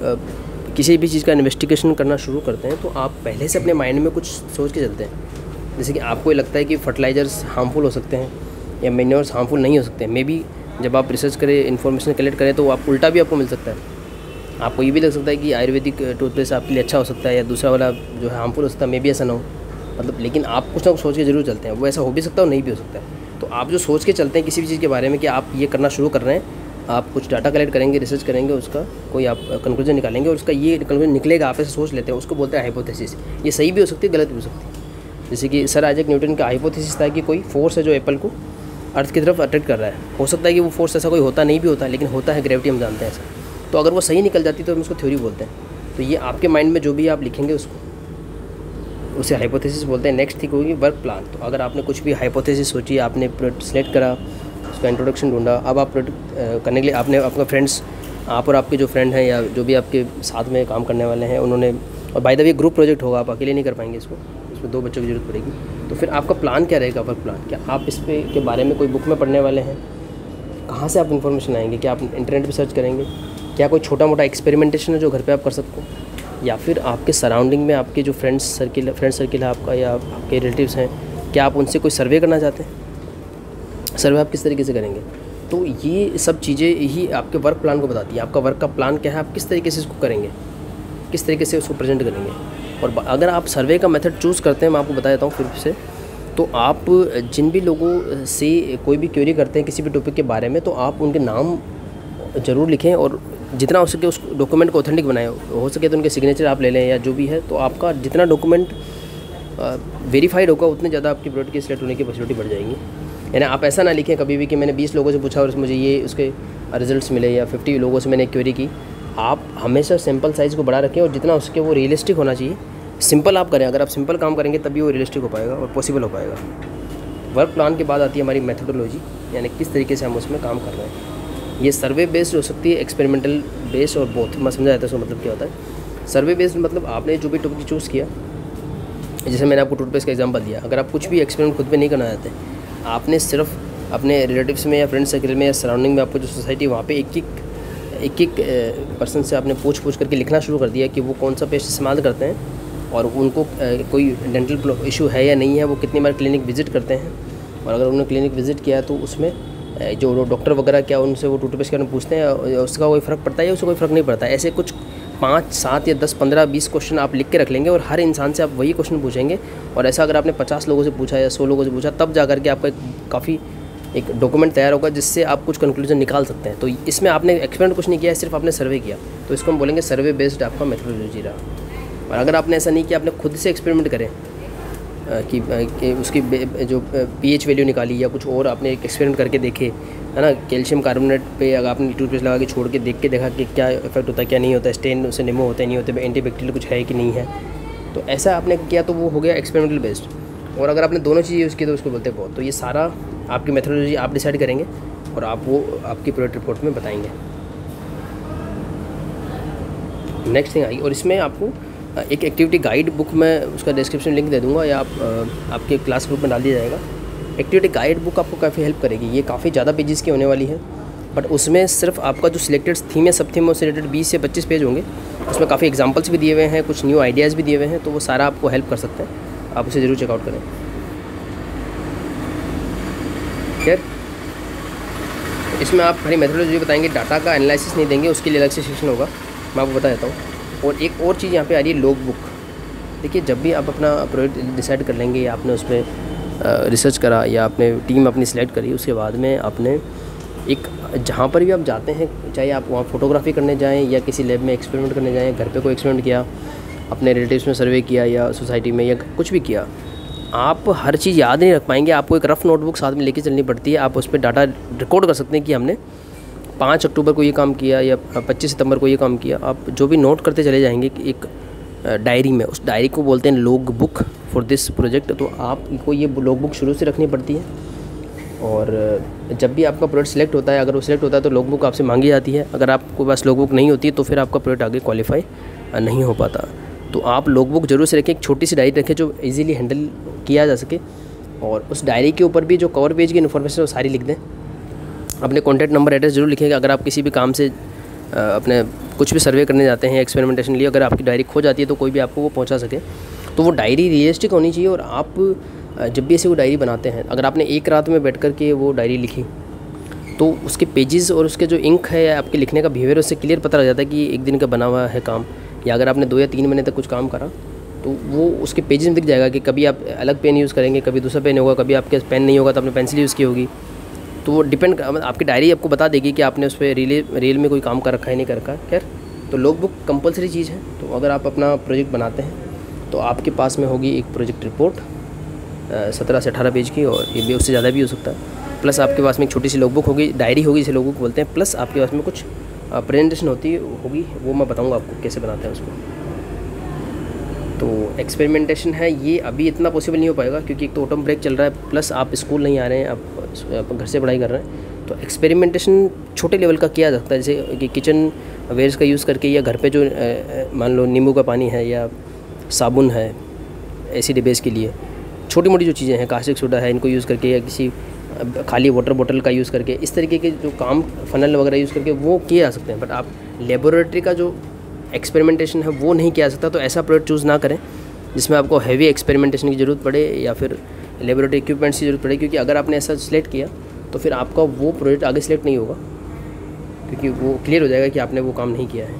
किसी भी चीज़ का इन्वेस्टिगेशन करना शुरू करते हैं तो आप पहले से अपने माइंड में कुछ सोच के चलते हैं, जैसे कि आपको लगता है कि फर्टिलाइज़र्स हार्मफुल हो सकते हैं या मैन्योर्स हार्मफुल नहीं हो सकते, मे बी जब आप रिसर्च करें इन्फॉर्मेशन कलेक्ट करें तो आप उल्टा भी आपको मिल सकता है। आपको ये भी लग सकता है कि आयुर्वेदिक टूथपेस्ट आपके लिए अच्छा हो सकता है या दूसरा वाला जो है हार्मफुल हो सकता है, मे भी ऐसा ना हो, मतलब लेकिन आप कुछ ना कुछ सोच के जरूर चलते हैं, वो ऐसा हो भी सकता है और नहीं भी हो सकता है। तो आप जो सोच के चलते हैं किसी भी चीज़ के बारे में कि आप ये करना शुरू कर रहे हैं, आप कुछ डाटा कलेक्ट करेंगे, रिसर्च करेंगे, उसका कोई आप कंक्लूजन निकालेंगे और उसका ये कंक्लूजन निकलेगा आप ऐसे सोच लेते हैं, उसको बोलते हैं हाइपोथेसिस। ये सही भी हो सकती है, गलत भी हो सकती है। जैसे कि सर आइज़क न्यूटन का हाइपोथेसिस था कि कोई फोर्स है जो एप्पल को अर्थ की तरफ अट्रैक्ट कर रहा है, हो सकता है कि वो फोर्स ऐसा कोई होता नहीं भी होता लेकिन होता है, ग्रेविटी हम जानते हैं ऐसा। तो अगर वो सही निकल जाती तो हम उसको थ्योरी बोलते हैं। तो ये आपके माइंड में जो भी आप लिखेंगे उसको उसे हाइपोथेसिस बोलते हैं। नेक्स्ट थिंग होगी वर्क प्लान। तो अगर आपने कुछ भी हाइपोथेसिस सोची, आपने प्रोडक्ट सेलेक्ट करा, उसका इंट्रोडक्शन ढूंढा, अब आप प्रोडक्ट करने के लिए आपने आपका फ्रेंड्स, आप और आपके जो फ्रेंड हैं या जो भी आपके साथ में काम करने वाले हैं उन्होंने, और by the way group project होगा, आप अकेले नहीं कर पाएंगे इसको, इसमें 2 बच्चों की जरूरत पड़ेगी। तो फिर आपका प्लान क्या रहेगा, वर्क प्लान? क्या आप इस पे के बारे में कोई बुक में पढ़ने वाले हैं? कहाँ से आप इन्फॉर्मेशन आएंगे? क्या आप इंटरनेट पर सर्च करेंगे? क्या कोई छोटा मोटा एक्सपेरिमेंटेशन है जो घर पे आप कर सकते हो? या फिर आपके सराउंडिंग में आपके जो फ्रेंड सर्किल है आपका या आपके रिलेटिव्स हैं, क्या आप उनसे कोई सर्वे करना चाहते हैं? सर्वे आप किस तरीके से करेंगे? तो ये सब चीज़ें ही आपके वर्क प्लान को बताती है। आपका वर्क का प्लान क्या है, आप किस तरीके से इसको करेंगे, किस तरीके से उसको प्रेजेंट करेंगे। और अगर आप सर्वे का मेथड चूज़ करते हैं, मैं आपको बता देता हूँ फिर से, तो आप जिन भी लोगों से कोई भी क्वेरी करते हैं किसी भी टॉपिक के बारे में तो आप उनके नाम ज़रूर लिखें और जितना हो सके उस डॉक्यूमेंट को ऑथेंटिक बनाएं। हो सके तो उनके सिग्नेचर आप ले लें या जो भी है। तो आपका जितना डॉक्यूमेंट वेरीफाइड होगा उतने ज़्यादा आपकी प्रोडक्ट की सिलेक्ट होने की पॉसिबिलिटी बढ़ जाएगी। यानी आप ऐसा ना लिखें कभी भी कि मैंने 20 लोगों से पूछा और मुझे ये उसके रिजल्ट्स मिले, या 50 लोगों से मैंने क्वेरी की। आप हमेशा सैम्पल साइज़ को बड़ा रखें और जितना हो सके वो रियलिस्टिक होना चाहिए। सिंपल आप करें, अगर आप सिंपल काम करेंगे तभी वो रियलिस्टिक हो पाएगा और पॉसिबल हो पाएगा। वर्क प्लान के बाद आती है हमारी मेथडोलॉजी, यानी किस तरीके से हम उसमें काम कर रहे हैं। ये सर्वे बेस्ड हो सकती है, एक्सपेरिमेंटल बेस्ड और बोथ। मैं समझा जाता है उसका मतलब क्या होता है। सर्वे बेस्ड मतलब आपने जो भी टॉपिक चूज़ किया, जैसे मैंने आपको टूथपेस्ट का एग्जांपल दिया, अगर आप कुछ भी एक्सपेरिमेंट खुद पे नहीं करना चाहते, आपने सिर्फ अपने रिलेटिव्स में या फ्रेंड सर्कल में या सराउंडिंग में आपको जो सोसाइटी वहाँ पर एक एक पर्सन से आपने पूछ करके लिखना शुरू कर दिया कि वो कौन सा पेस्ट इस्तेमाल करते हैं और उनको कोई डेंटल इशू है या नहीं है, वो कितनी बार क्लिनिक विज़िट करते हैं, और अगर उन्होंने क्लिनिक विज़िट किया तो उसमें जो डॉक्टर वगैरह क्या उनसे वो टूथपेस्ट के बारे में पूछते हैं, उसका कोई फ़र्क पड़ता है या उसका कोई फ़र्क नहीं पड़ता। ऐसे कुछ 5, 7 या 10, 15, 20 क्वेश्चन आप लिख के रख लेंगे और हर इंसान से आप वही क्वेश्चन पूछेंगे। और ऐसा अगर आपने 50 लोगों से पूछा या 100 लोगों से पूछा, तब जा करके आपका एक डॉक्यूमेंट तैयार होगा जिससे आप कुछ कंक्लूजन निकाल सकते हैं। तो इसमें आपने एक्सपेरिमेंट कुछ नहीं किया, सिर्फ आपने सर्वे किया, तो इसको हम बोलेंगे सर्वे बेस्ड आपका मेथडोलॉजी रहा। और अगर आपने ऐसा नहीं किया, आपने खुद से एक्सपेरिमेंट करें कि उसकी जो पीएच वैल्यू निकाली या कुछ और आपने एक एक्सपेरिमेंट करके देखे, है ना, कैल्शियम कार्बोनेट पे अगर आपने टूथपेस्ट लगा के छोड़ के देख के देखा कि क्या इफेक्ट होता है क्या नहीं होता, स्टेन उससे निमो होते नहीं होते, एंटीबैक्टीरियल कुछ है कि नहीं है, तो ऐसा आपने किया तो वो हो गया एक्सपेरिमेंटल बेस्ड। और अगर आपने दोनों चीज़ें यूज़ की तो उसको बोलते हैं बहुत। तो ये सारा आपकी मेथोडोलॉजी आप डिसाइड करेंगे और आप वो आपकी प्रोजेक्ट रिपोर्ट में बताएँगे। नेक्स्ट थिंग आई, और इसमें आपको एक एक्टिविटी गाइड बुक में उसका डिस्क्रिप्शन लिंक दे दूंगा या आपके क्लास ग्रुप में डाल दिया जाएगा। एक्टिविटी गाइड बुक आपको काफ़ी हेल्प करेगी। ये काफ़ी ज़्यादा पेजेस की होने वाली है, बट उसमें सिर्फ आपका जो सिलेक्टेड थीम है, सब थीम में उससे रिलेटेड 20 से 25 पेज होंगे। उसमें काफ़ी एग्जाम्पल्स भी दिए हुए हैं, कुछ न्यू आइडियाज़ भी दिए हुए हैं, तो वो सारा आपको हेल्प कर सकते हैं। आप उसे ज़रूर चेकआउट करें। खैर इसमें आप हमारी मेथोडोलॉजी बताएंगे, डाटा का एनालिसिस नहीं देंगे, उसके लिए अलग से सेक्शन होगा, मैं आपको बता देता हूँ। और एक और चीज़ यहाँ पे आ रही है लॉग बुक। देखिए जब भी आप अपना प्रोजेक्ट डिसाइड कर लेंगे या आपने उसमें रिसर्च करा या आपने टीम अपनी सिलेक्ट करी, उसके बाद में आपने एक जहाँ पर भी आप जाते हैं, चाहे आप वहाँ फोटोग्राफी करने जाएँ या किसी लैब में एक्सपेरिमेंट करने जाएँ, घर पर कोई एक्सपेरिमेंट किया, अपने रिलेटिव्स में सर्वे किया या सोसाइटी में या कुछ भी किया, आप हर चीज़ याद नहीं रख पाएंगे। आपको एक रफ़ नोटबुक साथ में लेके चलनी पड़ती है। आप उस पर डाटा रिकॉर्ड कर सकते हैं कि हमने 5 अक्टूबर को ये काम किया या 25 सितंबर को ये काम किया। आप जो भी नोट करते चले जाएंगे कि एक डायरी में, उस डायरी को बोलते हैं log book for this project. तो आपको ये लॉग बुक शुरू से रखनी पड़ती है। और जब भी आपका प्रोजेक्ट सिलेक्ट होता है, अगर वो सिलेक्ट होता है तो लॉग बुक आपसे मांगी जाती है। अगर आपके पास लॉग बुक नहीं होती तो फिर आपका प्रोजेक्ट आगे क्वालिफाई नहीं हो पाता। तो आप लॉग बुक जरूर से रखें, एक छोटी सी डायरी रखें जो इजीली हैंडल किया जा सके। और उस डायरी के ऊपर भी जो कवर पेज की इन्फॉर्मेशन है वो सारी लिख दें। अपने कॉन्टैक्ट नंबर, एड्रेस जरूर लिखेंगे। अगर आप किसी भी काम से अपने कुछ भी सर्वे करने जाते हैं, एक्सपेरिमेंटेशन लिए, अगर आपकी डायरी खो जाती है तो कोई भी आपको वो पहुंचा सके। तो वो डायरी रियलिस्टिक होनी चाहिए। और आप जब भी ऐसे वो डायरी बनाते हैं, अगर आपने एक रात में बैठ कर के वो डायरी लिखी तो उसके पेजेस और उसके जो इंक है या आपके लिखने का बिहेवियर, उससे क्लियर पता लग जाता है कि एक दिन का बना हुआ है काम। या अगर आपने 2 या 3 महीने तक कुछ काम करा तो वो उसके पेजेस में दिख जाएगा कि कभी आप अलग पेन यूज़ करेंगे, कभी दूसरा पेन होगा, कभी आपके पेन नहीं होगा तो आपने पेंसिल यूज़ की होगी। तो वो डिपेंड, आपकी डायरी आपको बता देगी कि आपने उस पर रियल में कोई काम कर रखा है नहीं कर रखा है। खैर तो लॉग बुक कंपलसरी चीज़ है। तो अगर आप अपना प्रोजेक्ट बनाते हैं तो आपके पास में होगी एक प्रोजेक्ट रिपोर्ट 17 से 18 पेज की, और ये भी उससे ज़्यादा भी हो सकता है। प्लस आपके पास में एक छोटी सी लॉग बुक होगी, डायरी होगी जिसे लॉग बुक बोलते हैं। प्लस आपके पास में कुछ प्रेजेंटेशन होगी, वो मैं बताऊंगा आपको कैसे बनाते हैं उसको। तो एक्सपेरिमेंटेशन है ये, अभी इतना पॉसिबल नहीं हो पाएगा क्योंकि एक तो ऑटम ब्रेक चल रहा है, प्लस आप स्कूल नहीं आ रहे हैं, आप घर से पढ़ाई कर रहे हैं। तो एक्सपेरिमेंटेशन छोटे लेवल का किया जा सकता है, जैसे कि किचन वेयर्स का यूज़ करके, या घर पे जो मान लो नींबू का पानी है या साबुन है एसिड बेस के लिए, छोटी मोटी जो चीज़ें हैं, कास्टिक सोडा है, इनको यूज़ करके, या किसी खाली वाटर बॉटल का यूज़ करके, इस तरीके के जो काम फनल वगैरह यूज़ करके वो किए जा सकते हैं। बट आप लेबोरेटरी का जो एक्सपेरिमेंटेशन है वो नहीं किया जा सकता। तो ऐसा प्रोडक्ट चूज़ ना करें जिसमें आपको हैवी एक्सपेरिमेंटेशन की ज़रूरत पड़े या फिर लेबोरेटरी इक्विपमेंट्स की ज़रूरत पड़े, क्योंकि अगर आपने ऐसा सिलेक्ट किया तो फिर आपका वो प्रोजेक्ट आगे सिलेक्ट नहीं होगा, क्योंकि वो क्लियर हो जाएगा कि आपने वो काम नहीं किया है।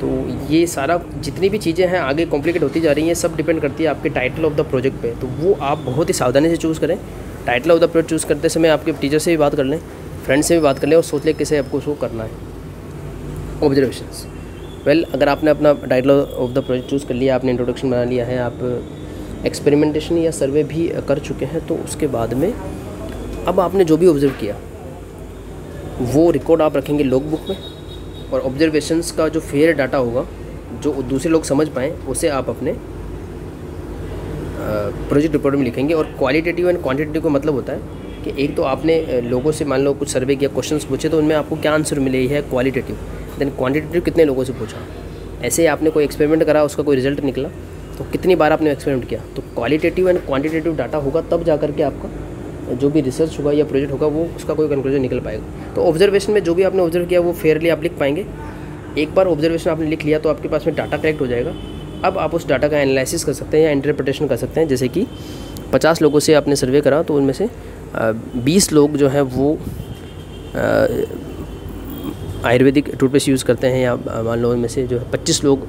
तो ये सारा जितनी भी चीज़ें हैं आगे कॉम्प्लिकेट होती जा रही हैं, सब डिपेंड करती है आपके टाइटल ऑफ द प्रोजेक्ट पे। तो वो आप बहुत ही सावधानी से चूज़ करें। Title of the project choose करते समय आपके टीचर से भी बात कर लें, फ्रेंड से भी बात कर लें और सोच लें कैसे आपको उसको करना है। ऑब्जर्वेशंस, वेल अगर आपने अपना title of the project choose कर लिया, आपने इंट्रोडक्शन बना लिया है, आप एक्सपेरिमेंटेशन या सर्वे भी कर चुके हैं, तो उसके बाद में अब आपने जो भी ऑब्जर्व किया वो रिकॉर्ड आप रखेंगे लॉग बुक में। और ऑब्जर्वेशंस का जो फेयर डाटा होगा, जो दूसरे लोग समझ पाएँ, उसे आप अपने प्रोजेक्ट रिपोर्ट में लिखेंगे। और क्वालिटेटिव एंड क्वांटिटेटिव का मतलब होता है कि एक तो आपने लोगों से मान लो कुछ सर्वे किया, क्वेश्चंस पूछे तो उनमें आपको क्या आंसर मिले, ये है क्वालिटेटिव। देन क्वांटिटेटिव, कितने लोगों से पूछा। ऐसे ही आपने कोई एक्सपेरिमेंट करा, उसका कोई रिजल्ट निकला, तो कितनी बार आपने एक्सपेरिमेंट किया। तो क्वालिटेटिव एंड क्वांटिटेटिव डाटा होगा, तब जा करके आपका जो भी रिसर्च होगा या प्रोजेक्ट होगा वो उसका कोई कंक्लूजन निकल पाएगा। तो ऑब्जर्वेशन में जो भी आपने ऑब्जर्व किया वो फेयरली आप लिख पाएंगे। एक बार ऑब्जर्वेशन आपने लिख लिया तो आपके पास में डाटा कलेक्ट हो जाएगा। अब आप उस डाटा का एनालिसिस कर सकते हैं या इंटरप्रिटेशन कर सकते हैं। जैसे कि 50 लोगों से आपने सर्वे करा तो उनमें से 20 लोग जो हैं वो आयुर्वेदिक टूथपेस्ट यूज़ करते हैं, या मान लो उनमें से जो है 25 लोग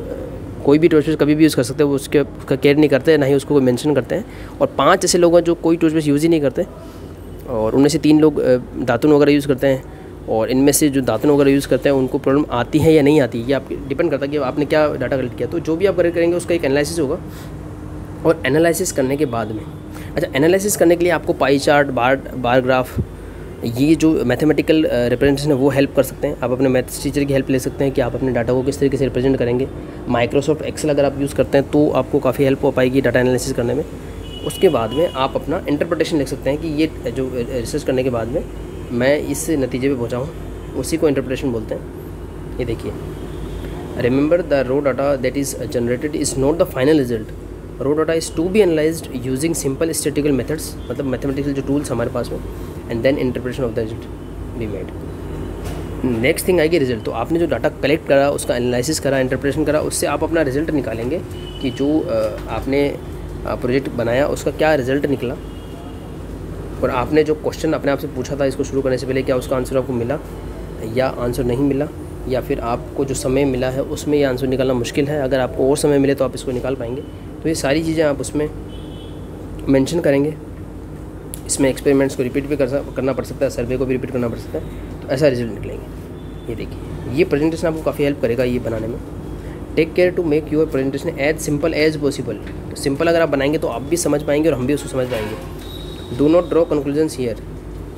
कोई भी टूथपेस्ट कभी भी यूज़ कर सकते हैं, वो उसका केयर नहीं करते, ना ही उसको मेंशन करते हैं। और 5 ऐसे लोग हैं जो कोई टूथपेस्ट यूज़ ही नहीं करते, और उनमें से 3 लोग दातुन वगैरह यूज़ करते हैं। और इनमें से जो दातुन वगैरह यूज़ करते हैं उनको प्रॉब्लम आती है या नहीं आती, ये आप डिपेंड करता है कि आपने क्या डाटा कलेक्ट किया। तो जो भी आप करेंगे उसका एक एनालिसिस होगा। और एनालिसिस करने के बाद में, अच्छा एनालिसिस करने के लिए आपको पाई चार्ट, बार ग्राफ, ये जो मैथमेटिकल रिप्रेजेंटेशन है वो हेल्प कर सकते हैं। आप अपने मैथ्स टीचर की हेल्प ले सकते हैं कि आप अपने डाटा को किस तरीके से रिप्रेजेंट करेंगे। माइक्रोसॉफ्ट एक्सेल अगर आप यूज़ करते हैं तो आपको काफ़ी हेल्प हो पाएगी डाटा एनालिसिस करने में। उसके बाद में आप अपना इंटरप्रिटेशन लिख सकते हैं कि ये जो रिसर्च करने के बाद में मैं इस नतीजे पे पहुँचा हूँ, उसी को इंटरप्रिटेशन बोलते हैं। ये देखिए, remember the raw data that is generated is not the final result, raw data is to be analysed using simple statistical methods, मतलब मैथमेटिकल जो टूल्स हमारे पास में, and then interpretation of the result be made. Next thing आएगी result. तो आपने जो data collect करा, उसका एनालिसिस करा, इंटरप्रिटेशन करा, उससे आप अपना रिजल्ट निकालेंगे कि जो आपने प्रोजेक्ट बनाया, उसका क्या रिजल्ट निकला और आपने जो क्वेश्चन अपने आप से पूछा था इसको शुरू करने से पहले क्या उसका आंसर आपको मिला या आंसर नहीं मिला, या फिर आपको जो समय मिला है उसमें ये आंसर निकालना मुश्किल है। अगर आपको और समय मिले तो आप इसको निकाल पाएंगे। तो ये सारी चीज़ें आप उसमें मेंशन करेंगे। इसमें एक्सपेरिमेंट्स को रिपीट भी करना पड़ सकता है, सर्वे को भी रिपीट करना पड़ सकता है, तो ऐसा रिजल्ट निकलेंगे। ये देखिए, ये प्रेजेंटेशन आपको काफ़ी हेल्प करेगा ये बनाने में। Take care to make your presentation as simple as possible. Simple अगर आप बनाएंगे तो आप भी समझ पाएंगे और हम भी उसको समझ पाएंगे। Do not draw conclusions here,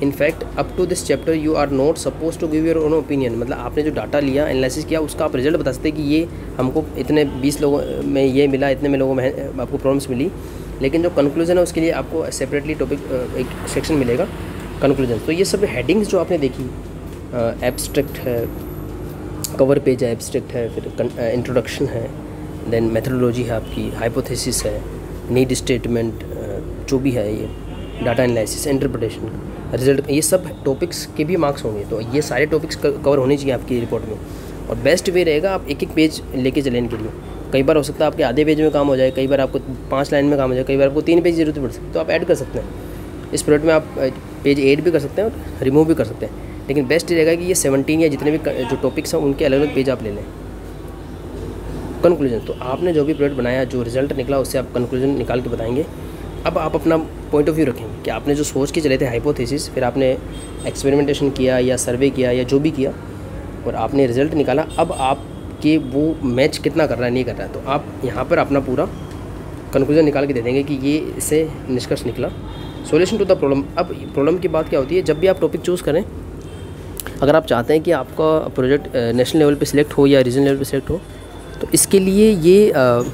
in fact up to this chapter you are not suppose to give your own opinion. मतलब आपने जो डाटा लिया, एनालिसिस किया, उसका आप रिजल्ट बता सकते कि ये हमको इतने 20 लोगों में ये मिला, इतने में लोगों में आपको प्रॉब्लम्स मिली। लेकिन जो कंक्लूजन है उसके लिए आपको सेपरेटली टॉपिक एक सेक्शन मिलेगा कंक्लूजन। तो ये सब हेडिंग्स जो आपने देखी, एब्स्ट्रैक्ट है, कवर पेज है, एब्स्ट्रैक्ट है, फिर इंट्रोडक्शन है, देन मेथडोलॉजी है आपकी, हाइपोथेसिस है, नीड स्टेटमेंट, जो भी है ये डाटा एनालिसिस, इंटरप्रिटेशन, रिजल्ट, ये सब टॉपिक्स के भी मार्क्स होंगे। तो ये सारे टॉपिक्स कवर होने चाहिए आपकी रिपोर्ट में। और बेस्ट वे रहेगा आप एक एक पेज लेके चलें इनके लिए। कई बार हो सकता है आपके आधे पेज में काम हो जाए, कई बार आपको 5 लाइन में काम हो जाए, कई बार आपको 3 पेज जरूरत पड़ सकती है, तो आप ऐड कर सकते हैं। इस प्रोजेक्ट में आप पेज ऐड भी कर सकते हैं और रिमूव भी कर सकते हैं। लेकिन बेस्ट रहेगा कि ये 17 या जितने भी जो टॉपिक्स हैं उनके अलग अलग पेज आप ले लें। कंक्लूजन, तो आपने जो भी प्रोजेक्ट बनाया, जो रिजल्ट निकला, उससे आप कंक्लूजन निकाल के बताएंगे। अब आप अपना पॉइंट ऑफ व्यू रखेंगे कि आपने जो सोच के चले थे, हाइपोथेसिस, फिर आपने एक्सपेरिमेंटेशन किया या सर्वे किया या जो भी किया, और आपने रिजल्ट निकाला। अब आपके वो मैच कितना कर रहा है, नहीं कर रहा है, तो आप यहाँ पर अपना पूरा कंक्लूजन निकाल के दे देंगे कि ये इससे निष्कर्ष निकला। Solution to the problem. अब प्रॉब्लम की बात क्या होती है, जब भी आप टॉपिक चूज़ करें, अगर आप चाहते हैं कि आपका प्रोजेक्ट नेशनल लेवल पर सिलेक्ट हो या रीजनल लेवल पर सिलेक्ट हो, तो इसके लिए ये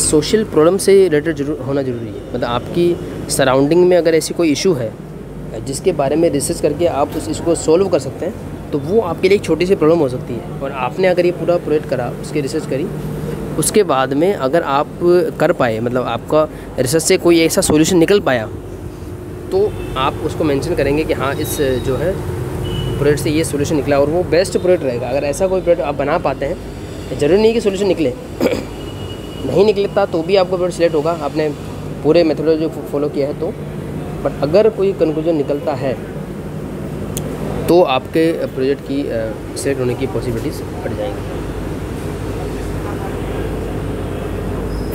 सोशल प्रॉब्लम से रिलेटेड जरूर होना ज़रूरी है। मतलब आपकी सराउंडिंग में अगर ऐसी कोई इशू है जिसके बारे में रिसर्च करके आप उस इशू को सॉल्व कर सकते हैं, तो वो आपके लिए एक छोटी सी प्रॉब्लम हो सकती है। और आपने अगर ये पूरा प्रोजेक्ट करा, उसकी रिसर्च करी, उसके बाद में अगर आप कर पाए, मतलब आपका रिसर्च से कोई ऐसा सॉल्यूशन निकल पाया, तो आप उसको मेंशन करेंगे कि हाँ, इस जो है प्रोजेक्ट से ये सॉल्यूशन निकला, और वो बेस्ट प्रोजेक्ट रहेगा। अगर ऐसा कोई प्रोजेक्ट आप बना पाते हैं, ज़रूरी नहीं कि सॉल्यूशन निकले, नहीं निकलता तो भी आपको प्रोजेक्ट सिलेक्ट होगा, आपने पूरे मेथडोलॉजी फॉलो किया है तो। बट अगर कोई कंक्लूजन निकलता है तो आपके प्रोजेक्ट की सिलेक्ट होने की पॉसिबिलिटीज़ बढ़ जाएंगी।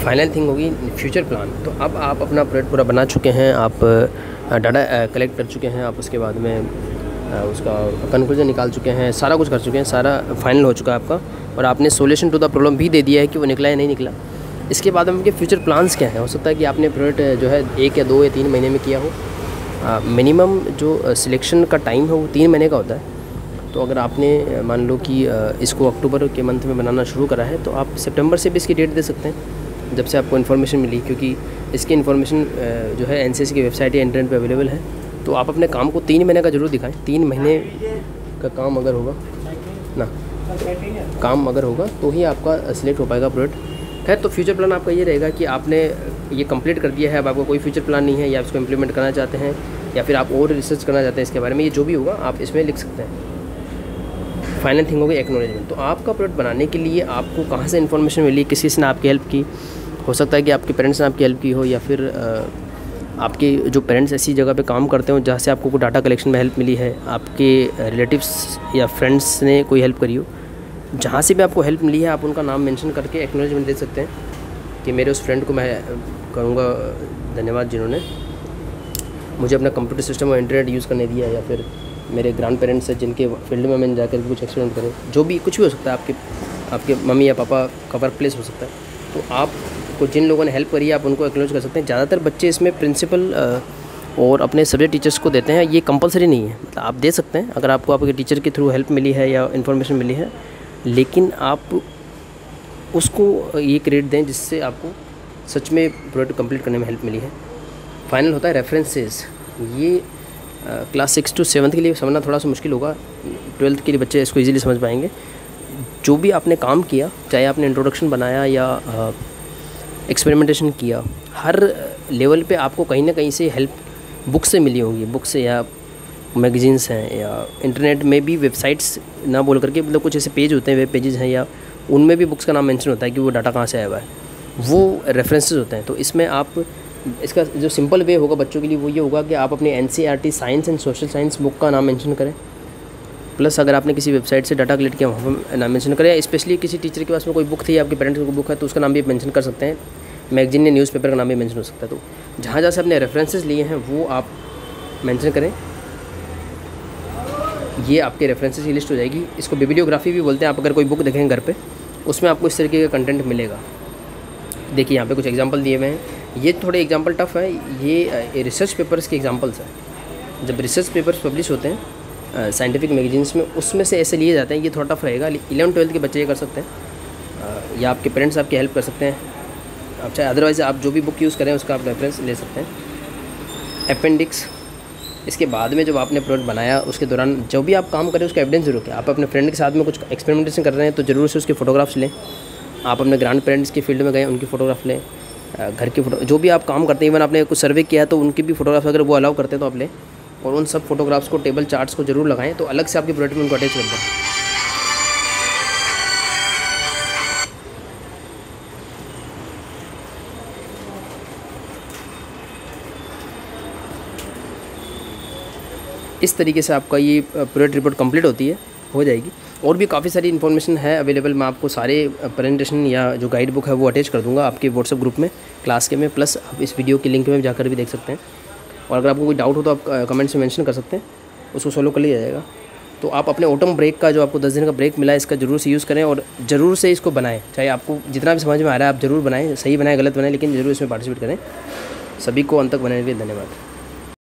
फाइनल थिंग होगी फ्यूचर प्लान। तो अब आप अपना प्रोजेक्ट पूरा बना चुके हैं, आप डाटा कलेक्ट कर चुके हैं, आप उसके बाद में उसका कंक्लूजन निकाल चुके हैं, सारा कुछ कर चुके हैं, सारा फाइनल हो चुका है आपका, और आपने सॉल्यूशन टू द प्रॉब्लम भी दे दिया है कि वो निकला या नहीं निकला। इसके बाद आपके फ्यूचर प्लान्स क्या हैं। हो सकता है कि आपने प्रोजेक्ट जो है 1 या 2 या 3 महीने में किया हो। मिनिमम जो सिलेक्शन का टाइम है वो 3 महीने का होता है। तो अगर आपने मान लो कि इसको अक्टूबर के मंथ में बनाना शुरू करा है, तो आप सितंबर से भी इसकी डेट दे सकते हैं जब से आपको इन्फॉर्मेशन मिली, क्योंकि इसकी इन्फॉर्मेशन जो है एनसीसी की वेबसाइट या इंटरनेट पर अवेलेबल है। तो आप अपने काम को 3 महीने का ज़रूर दिखाएँ। 3 महीने का काम अगर होगा ना, काम अगर होगा तो ही आपका सिलेक्ट हो पाएगा प्रोजेक्ट। खैर, तो फ्यूचर प्लान आपका ये रहेगा कि आपने ये कंप्लीट कर दिया है, अब आपको कोई फ्यूचर प्लान नहीं है, या इसको इम्प्लीमेंट करना चाहते हैं, या फिर आप और रिसर्च करना चाहते हैं इसके बारे में, ये जो भी होगा आप इसमें लिख सकते हैं। फाइनल थिंग होगी एक्नॉलेजमेंट। तो आपका प्रोजेक्ट बनाने के लिए आपको कहाँ से इन्फॉर्मेशन मिली, किसी से ने आपकी हेल्प की, हो सकता है कि आपके पेरेंट्स ने आपकी हेल्प की हो, या फिर आपके जो पेरेंट्स ऐसी जगह पर काम करते हो जहाँ से आपको डाटा कलेक्शन में हेल्प मिली है, आपके रिलेटिव्स या फ्रेंड्स ने कोई हेल्प करी हो। जहाँ से भी आपको हेल्प मिली है आप उनका नाम मेंशन करके एक्नॉलेजमेंट दे सकते हैं कि मेरे उस फ्रेंड को मैं करूँगा धन्यवाद जिन्होंने मुझे अपना कंप्यूटर सिस्टम और इंटरनेट यूज़ करने दिया, या फिर मेरे ग्रैंड पेरेंट्स हैं जिनके फील्ड में मैंने जाकर कुछ एक्सपेरिमेंट करे, जो भी कुछ भी हो सकता है। आपके मम्मी या पापा का वर्क प्लेस हो सकता है। तो आपको जिन लोगों ने हेल्प करी है आप उनको एक्नॉलेज कर सकते हैं। ज़्यादातर बच्चे इसमें प्रिंसिपल और अपने सब्जेक्ट टीचर्स को देते हैं। ये कंपलसरी नहीं है, मतलब आप दे सकते हैं अगर आपको आपके टीचर के थ्रू हेल्प मिली है या इन्फॉर्मेशन मिली है, लेकिन आप उसको ये क्रेडिट दें जिससे आपको सच में प्रोजेक्ट कंप्लीट करने में हेल्प मिली है। फाइनल होता है रेफरेंसेस। ये क्लास 6 से 7 के लिए समझना थोड़ा सा मुश्किल होगा, 12th के लिए बच्चे इसको इजीली समझ पाएंगे। जो भी आपने काम किया, चाहे आपने इंट्रोडक्शन बनाया या एक्सपेरिमेंटेशन किया, हर लेवल पे आपको कहीं ना कहीं से हेल्प बुक से मिली होगी, बुक से या मैगजीन्स हैं या इंटरनेट में भी वेबसाइट्स ना बोल करके, मतलब कुछ ऐसे पेज होते हैं, वेब पेजेस हैं, या उनमें भी बुक्स का नाम मेंशन होता है कि वो डाटा कहाँ से आया हुआ है। वो रेफरेंसेस होते हैं। तो इसमें आप इसका जो सिंपल वे होगा बच्चों के लिए वो ये होगा कि आप अपने NCERT science and social science book का नाम मेंशन करें, प्लस अगर आपने किसी वेबसाइट से डाटा कलेक्ट किया वहाँ पर नाम मेंशन करें, स्पेशली किसी टीचर के पास में कोई बुक थी, आपके पेरेंट्स की बुक है तो उसका नाम भी मेंशन कर सकते हैं, मैगजीन या न्यूज़पेपर का नाम भी मेंशन हो सकता है। तो जहाँ जहाँ से आपने रेफरेंसेस लिए हैं वो आप मेंशन करें, ये आपके रेफरेंसेस की लिस्ट हो जाएगी। इसको बिब्लियोग्राफी भी बोलते हैं। आप अगर कोई बुक देखें घर पे उसमें आपको इस तरीके का कंटेंट मिलेगा। देखिए यहाँ पे कुछ एग्जांपल दिए हुए हैं, ये थोड़े एग्जांपल टफ है, ये रिसर्च पेपर्स के एग्जांपल्स हैं। जब रिसर्च पेपर्स पब्लिश होते हैं साइंटिफिक मैगजीन्स में उसमें से ऐसे लिए जाते हैं, ये थोड़ा टफ रहेगा। 11th-12th के बच्चे ये कर सकते हैं या आपके पेरेंट्स आपकी हेल्प कर सकते हैं। आप चाहे अदरवाइज़ आप जो भी बुक यूज़ करें उसका आप रेफरेंस ले सकते हैं। अपेंडिक्स, इसके बाद में जब आपने प्रोडक्ट बनाया उसके दौरान जो भी आप काम करें उसका एविडेंस जरूर रखें। आप अपने फ्रेंड के साथ में कुछ एक्सपेरिमेंटेशन कर रहे हैं तो ज़रूर से उसके फ़ोटोग्राफ्स लें। आप अपने ग्रैंड पेरेंट्स के फील्ड में गए उनकी फ़ोटोग्राफ लें, घर की फ़ोटो, जो भी आप काम करते हैं, इवन आपने कुछ सर्वे किया तो उनकी भी फ़ोटोग्राफ अगर वो अलाउ करते हैं तो आप लें, और उन सब फोटोग्राफ्स को टेबल चार्ट्स को ज़रूर लगाएँ। तो अलग से आपके प्रोडक्ट में उनको अटैच कर दें। इस तरीके से आपका ये प्रोजेक्ट रिपोर्ट कंप्लीट होती है, हो जाएगी। और भी काफ़ी सारी इन्फॉर्मेशन है अवेलेबल, मैं आपको सारे प्रेजेंटेशन या जो गाइड बुक है वो अटैच कर दूंगा आपके व्हाट्सएप ग्रुप में, क्लास के में, प्लस आप इस वीडियो के लिंक में जाकर भी देख सकते हैं। और अगर आपको कोई डाउट हो तो आप कमेंट्स में मेंशन कर सकते हैं, उसको सॉल्व कर लिया जाएगा। तो आप अपने ऑटम ब्रेक का जो आपको 10 दिन का ब्रेक मिला है इसका ज़रूर से यूज़ करें और ज़रूर से इसको बनाएँ। चाहे आपको जितना भी समझ में आ रहा है आप ज़रूर बनाएँ, सही बनाएँ गलत बनाएँ, लेकिन ज़रूर इसमें पार्टिसिपेट करें। सभी को अंत तक बनाने के लिए धन्यवाद।